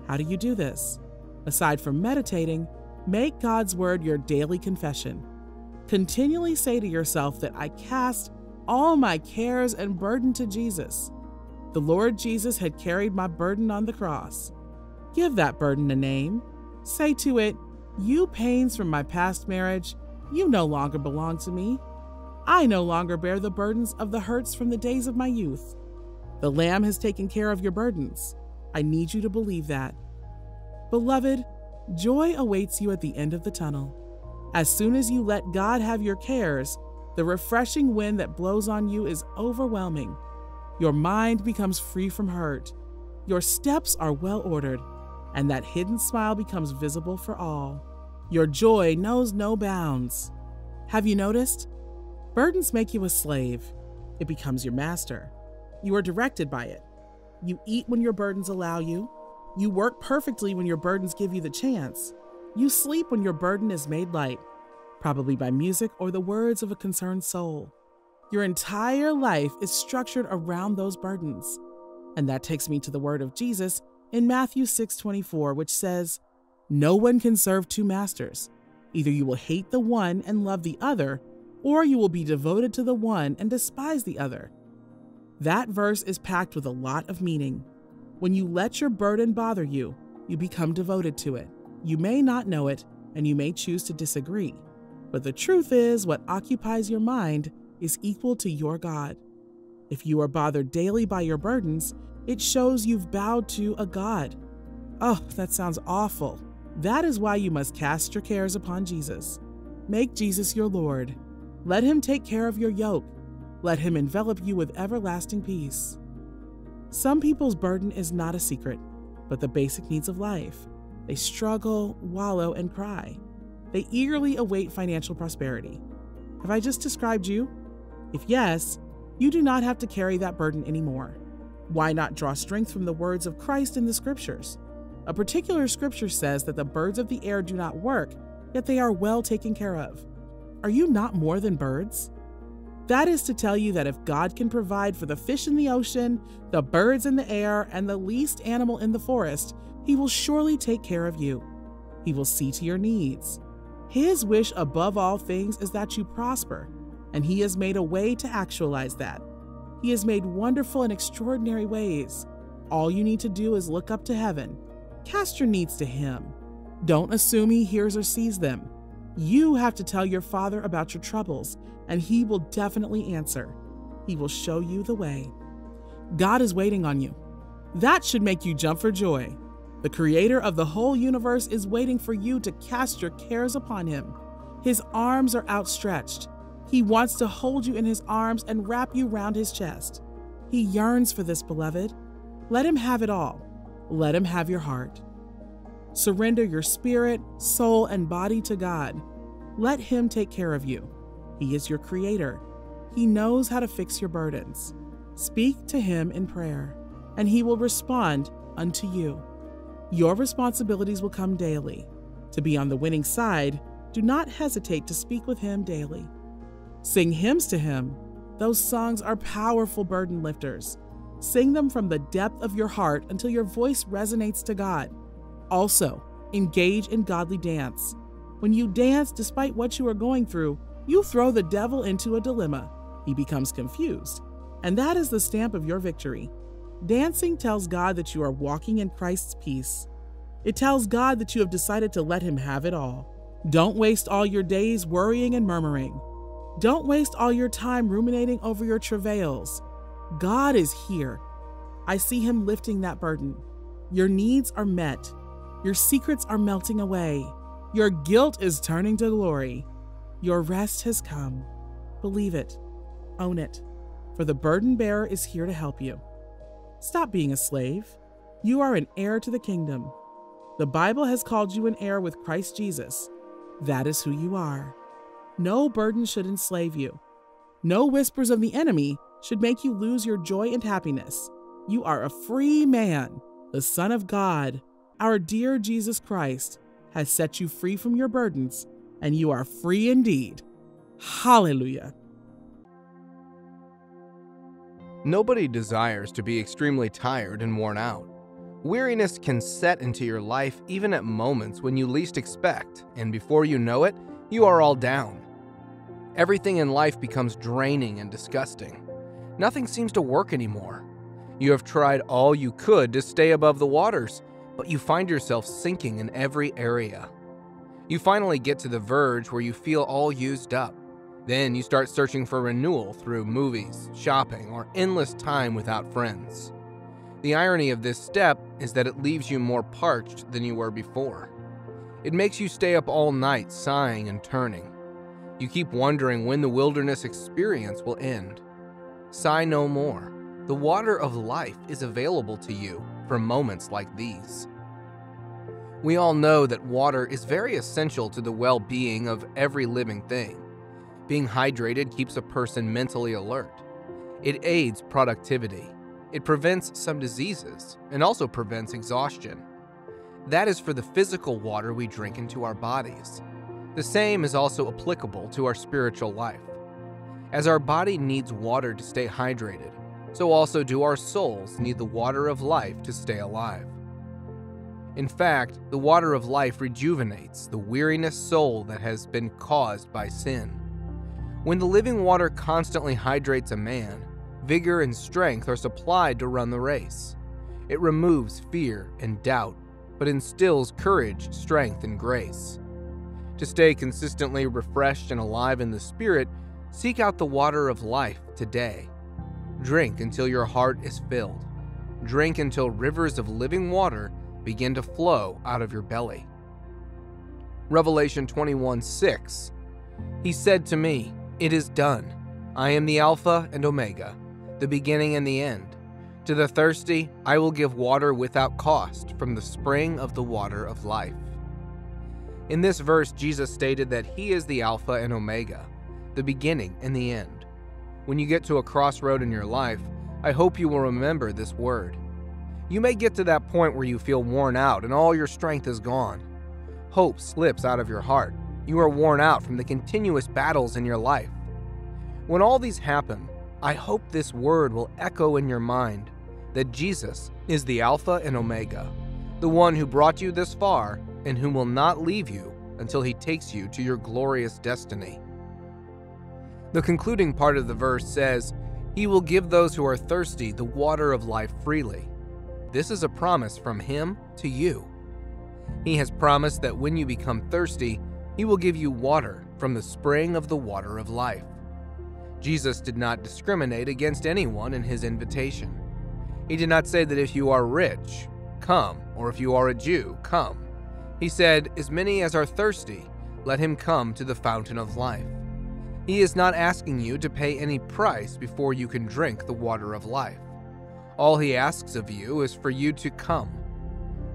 How do you do this? Aside from meditating, make God's word your daily confession. Continually say to yourself that I cast all my cares and burden to Jesus. The Lord Jesus had carried my burden on the cross. Give that burden a name. Say to it, "You pains from my past marriage, you no longer belong to me. I no longer bear the burdens of the hurts from the days of my youth." The Lamb has taken care of your burdens. I need you to believe that. Beloved, joy awaits you at the end of the tunnel. As soon as you let God have your cares, the refreshing wind that blows on you is overwhelming. Your mind becomes free from hurt. Your steps are well ordered, and that hidden smile becomes visible for all. Your joy knows no bounds. Have you noticed? Burdens make you a slave. It becomes your master. You are directed by it. You eat when your burdens allow you. You work perfectly when your burdens give you the chance. You sleep when your burden is made light, probably by music or the words of a concerned soul. Your entire life is structured around those burdens. And that takes me to the word of Jesus in Matthew 6:24, which says, "No one can serve two masters. Either you will hate the one and love the other, or you will be devoted to the one and despise the other." That verse is packed with a lot of meaning. When you let your burden bother you, you become devoted to it. You may not know it, and you may choose to disagree. But the truth is, what occupies your mind is equal to your God. If you are bothered daily by your burdens, it shows you've bowed to a god. Oh, that sounds awful. That is why you must cast your cares upon Jesus. Make Jesus your Lord. Let him take care of your yoke. Let him envelop you with everlasting peace. Some people's burden is not a secret, but the basic needs of life. They struggle, wallow, and cry. They eagerly await financial prosperity. Have I just described you? If yes, you do not have to carry that burden anymore. Why not draw strength from the words of Christ in the scriptures? A particular scripture says that the birds of the air do not work, yet they are well taken care of. Are you not more than birds? That is to tell you that if God can provide for the fish in the ocean, the birds in the air, and the least animal in the forest, he will surely take care of you. He will see to your needs. His wish above all things is that you prosper, and he has made a way to actualize that. He has made wonderful and extraordinary ways. All you need to do is look up to heaven. Cast your needs to him. Don't assume he hears or sees them. You have to tell your Father about your troubles, and he will definitely answer. He will show you the way. God is waiting on you. That should make you jump for joy. The creator of the whole universe is waiting for you to cast your cares upon him. His arms are outstretched. He wants to hold you in his arms and wrap you round his chest. He yearns for this, beloved. Let him have it all. Let him have your heart. Surrender your spirit, soul, and body to God. Let him take care of you. He is your creator. He knows how to fix your burdens. Speak to him in prayer, and he will respond unto you. Your responsibilities will come daily. To be on the winning side, do not hesitate to speak with him daily. Sing hymns to him. Those songs are powerful burden lifters. Sing them from the depth of your heart until your voice resonates to God. Also, engage in godly dance. When you dance despite what you are going through, you throw the devil into a dilemma. He becomes confused, and that is the stamp of your victory. Dancing tells God that you are walking in Christ's peace. It tells God that you have decided to let him have it all. Don't waste all your days worrying and murmuring. Don't waste all your time ruminating over your travails. God is here. I see him lifting that burden. Your needs are met. Your secrets are melting away. Your guilt is turning to glory. Your rest has come. Believe it. Own it. For the burden bearer is here to help you. Stop being a slave. You are an heir to the kingdom. The Bible has called you an heir with Christ Jesus. That is who you are. No burden should enslave you. No whispers of the enemy should make you lose your joy and happiness. You are a free man. The Son of God, our dear Jesus Christ, has set you free from your burdens, and you are free indeed. Hallelujah. Nobody desires to be extremely tired and worn out. Weariness can set into your life even at moments when you least expect, and before you know it, you are all down. Everything in life becomes draining and disgusting. Nothing seems to work anymore. You have tried all you could to stay above the waters, but you find yourself sinking in every area. You finally get to the verge where you feel all used up. Then you start searching for renewal through movies, shopping, or endless time without friends. The irony of this step is that it leaves you more parched than you were before. It makes you stay up all night sighing and turning. You keep wondering when the wilderness experience will end. Sigh no more. The water of life is available to you for moments like these. We all know that water is very essential to the well-being of every living thing. Being hydrated keeps a person mentally alert. It aids productivity. It prevents some diseases and also prevents exhaustion. That is for the physical water we drink into our bodies. The same is also applicable to our spiritual life. As our body needs water to stay hydrated, so also do our souls need the water of life to stay alive. In fact, the water of life rejuvenates the weariness soul that has been caused by sin. When the living water constantly hydrates a man, vigor and strength are supplied to run the race. It removes fear and doubt, but instills courage, strength, and grace. To stay consistently refreshed and alive in the Spirit, seek out the water of life today. Drink until your heart is filled. Drink until rivers of living water begin to flow out of your belly. Revelation 21:6. He said to me, "It is done. I am the Alpha and Omega, the beginning and the end. To the thirsty, I will give water without cost from the spring of the water of life." In this verse, Jesus stated that He is the Alpha and Omega, the beginning and the end. When you get to a crossroad in your life, I hope you will remember this word. You may get to that point where you feel worn out and all your strength is gone. Hope slips out of your heart. You are worn out from the continuous battles in your life. When all these happen, I hope this word will echo in your mind that Jesus is the Alpha and Omega, the one who brought you this far and who will not leave you until He takes you to your glorious destiny. The concluding part of the verse says, "He will give those who are thirsty the water of life freely." This is a promise from Him to you. He has promised that when you become thirsty, He will give you water from the spring of the water of life. Jesus did not discriminate against anyone in His invitation. He did not say that if you are rich, come, or if you are a Jew, come. He said, as many as are thirsty, let him come to the fountain of life. He is not asking you to pay any price before you can drink the water of life. All He asks of you is for you to come.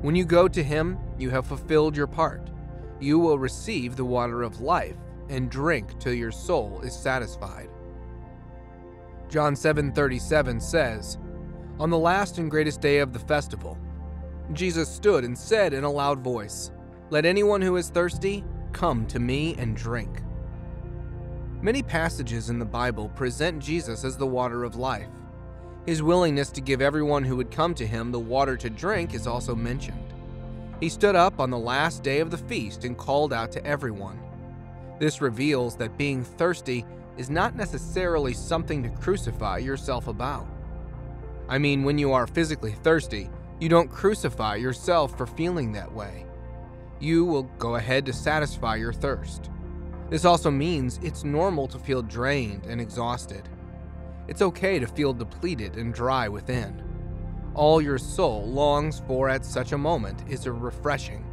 When you go to Him, you have fulfilled your part. You will receive the water of life and drink till your soul is satisfied. John 7:37 says, "On the last and greatest day of the festival, Jesus stood and said in a loud voice, 'Let anyone who is thirsty come to me and drink.'" Many passages in the Bible present Jesus as the water of life. His willingness to give everyone who would come to Him the water to drink is also mentioned. He stood up on the last day of the feast and called out to everyone. This reveals that being thirsty is not necessarily something to crucify yourself about. I mean, when you are physically thirsty, you don't crucify yourself for feeling that way. You will go ahead to satisfy your thirst. This also means it's normal to feel drained and exhausted. It's okay to feel depleted and dry within. All your soul longs for at such a moment is a refreshing.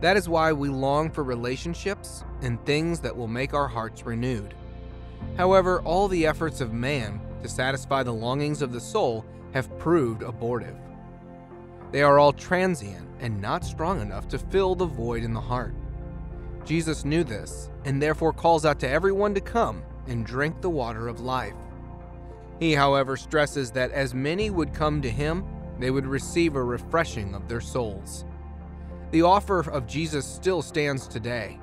That is why we long for relationships and things that will make our hearts renewed. However, all the efforts of man to satisfy the longings of the soul have proved abortive. They are all transient and not strong enough to fill the void in the heart. Jesus knew this and therefore calls out to everyone to come and drink the water of life. He, however, stresses that as many would come to Him, they would receive a refreshing of their souls. The offer of Jesus still stands today.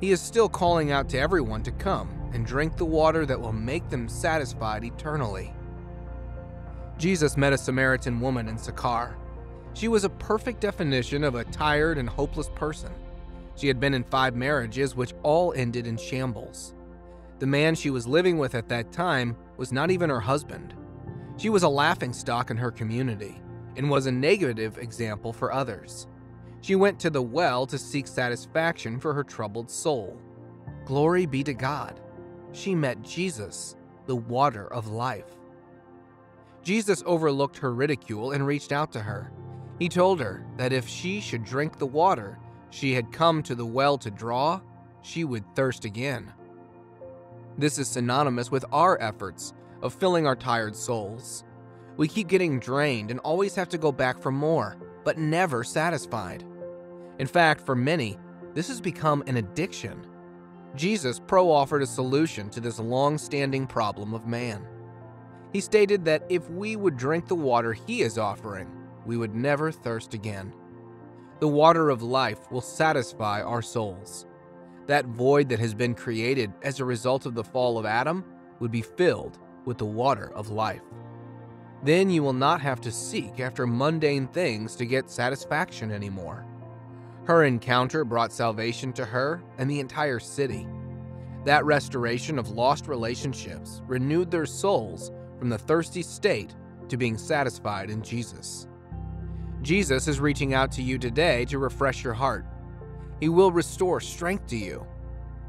He is still calling out to everyone to come and drink the water that will make them satisfied eternally. Jesus met a Samaritan woman in Sychar. She was a perfect definition of a tired and hopeless person. She had been in 5 marriages, which all ended in shambles. The man she was living with at that time was not even her husband. She was a laughingstock in her community and was a negative example for others. She went to the well to seek satisfaction for her troubled soul. Glory be to God. She met Jesus, the water of life. Jesus overlooked her ridicule and reached out to her. He told her that if she should drink the water she had come to the well to draw, she would thirst again. This is synonymous with our efforts of filling our tired souls. We keep getting drained and always have to go back for more, but never satisfied. In fact, for many, this has become an addiction. Jesus offered a solution to this long-standing problem of man. He stated that if we would drink the water He is offering, we would never thirst again. The water of life will satisfy our souls. That void that has been created as a result of the fall of Adam would be filled with the water of life. Then you will not have to seek after mundane things to get satisfaction anymore. Her encounter brought salvation to her and the entire city. That restoration of lost relationships renewed their souls from the thirsty state to being satisfied in Jesus. Jesus is reaching out to you today to refresh your heart. He will restore strength to you.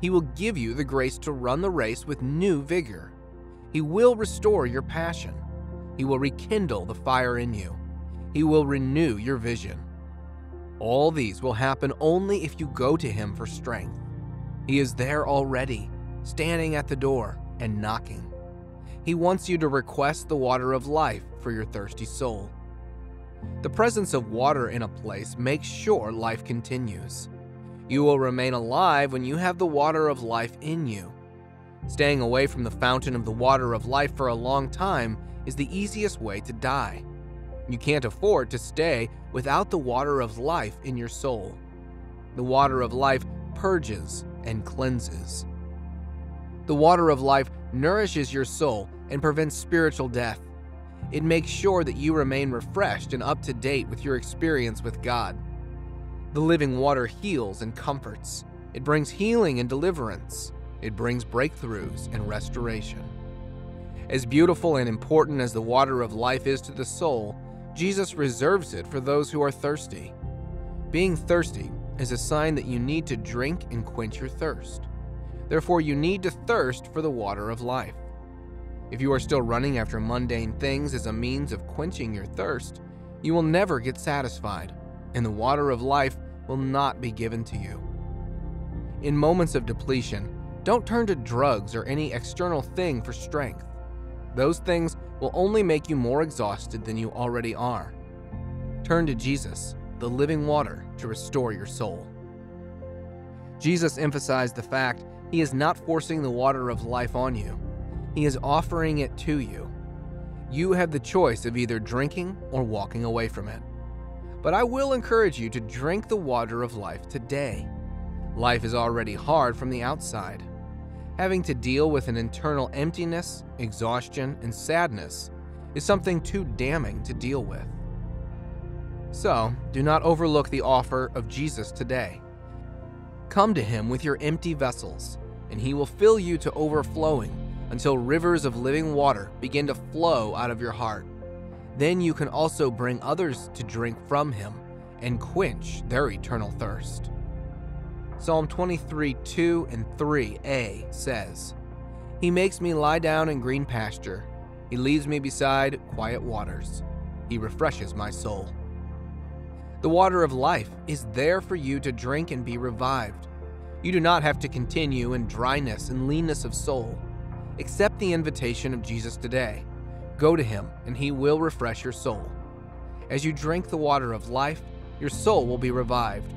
He will give you the grace to run the race with new vigor. He will restore your passion. He will rekindle the fire in you. He will renew your vision. All these will happen only if you go to Him for strength. He is there already, standing at the door and knocking. He wants you to request the water of life for your thirsty soul. The presence of water in a place makes sure life continues. You will remain alive when you have the water of life in you. Staying away from the fountain of the water of life for a long time is the easiest way to die. You can't afford to stay without the water of life in your soul. The water of life purges and cleanses. The water of life nourishes your soul and prevents spiritual death. It makes sure that you remain refreshed and up to date with your experience with God. The living water heals and comforts. It brings healing and deliverance. It brings breakthroughs and restoration. As beautiful and important as the water of life is to the soul, Jesus reserves it for those who are thirsty. Being thirsty is a sign that you need to drink and quench your thirst. Therefore, you need to thirst for the water of life. If you are still running after mundane things as a means of quenching your thirst, you will never get satisfied, and the water of life will not be given to you. In moments of depletion, don't turn to drugs or any external thing for strength. Those things will only make you more exhausted than you already are. Turn to Jesus, the living water, to restore your soul. Jesus emphasized the fact He is not forcing the water of life on you. He is offering it to you. You have the choice of either drinking or walking away from it. But I will encourage you to drink the water of life today. Life is already hard from the outside. Having to deal with an internal emptiness, exhaustion, and sadness is something too damning to deal with. So, do not overlook the offer of Jesus today. Come to Him with your empty vessels, and He will fill you to overflowing until rivers of living water begin to flow out of your heart. Then you can also bring others to drink from Him and quench their eternal thirst. Psalm 23:2 and 3a says, "He makes me lie down in green pasture. He leads me beside quiet waters. He refreshes my soul." The water of life is there for you to drink and be revived. You do not have to continue in dryness and leanness of soul. Accept the invitation of Jesus today. Go to Him, and He will refresh your soul. As you drink the water of life, your soul will be revived.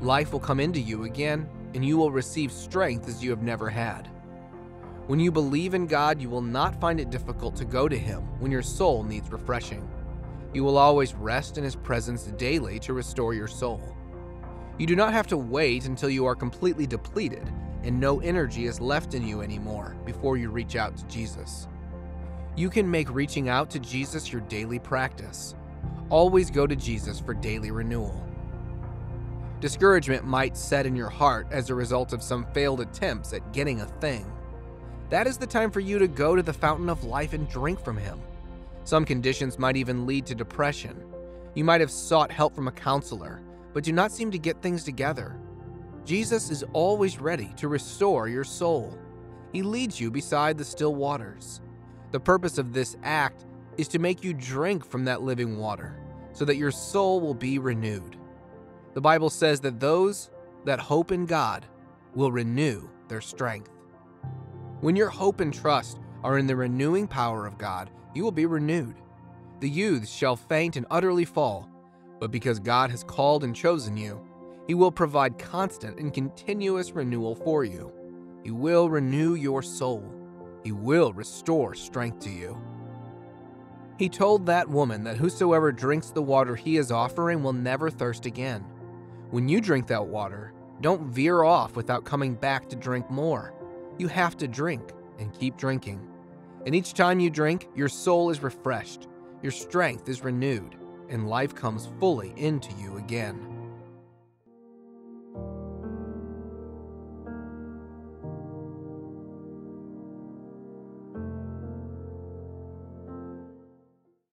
Life will come into you again, and you will receive strength as you have never had. When you believe in God, you will not find it difficult to go to Him when your soul needs refreshing. You will always rest in His presence daily to restore your soul. You do not have to wait until you are completely depleted and no energy is left in you anymore before you reach out to Jesus. You can make reaching out to Jesus your daily practice. Always go to Jesus for daily renewal. Discouragement might set in your heart as a result of some failed attempts at getting a thing. That is the time for you to go to the fountain of life and drink from Him. Some conditions might even lead to depression. You might have sought help from a counselor, but do not seem to get things together. Jesus is always ready to restore your soul. He leads you beside the still waters. The purpose of this act is to make you drink from that living water, so that your soul will be renewed. The Bible says that those that hope in God will renew their strength. When your hope and trust are in the renewing power of God, you will be renewed. The youths shall faint and utterly fall, but because God has called and chosen you, He will provide constant and continuous renewal for you. He will renew your soul. He will restore strength to you. He told that woman that whosoever drinks the water He is offering will never thirst again. When you drink that water, don't veer off without coming back to drink more. You have to drink and keep drinking. And each time you drink, your soul is refreshed, your strength is renewed, and life comes fully into you again.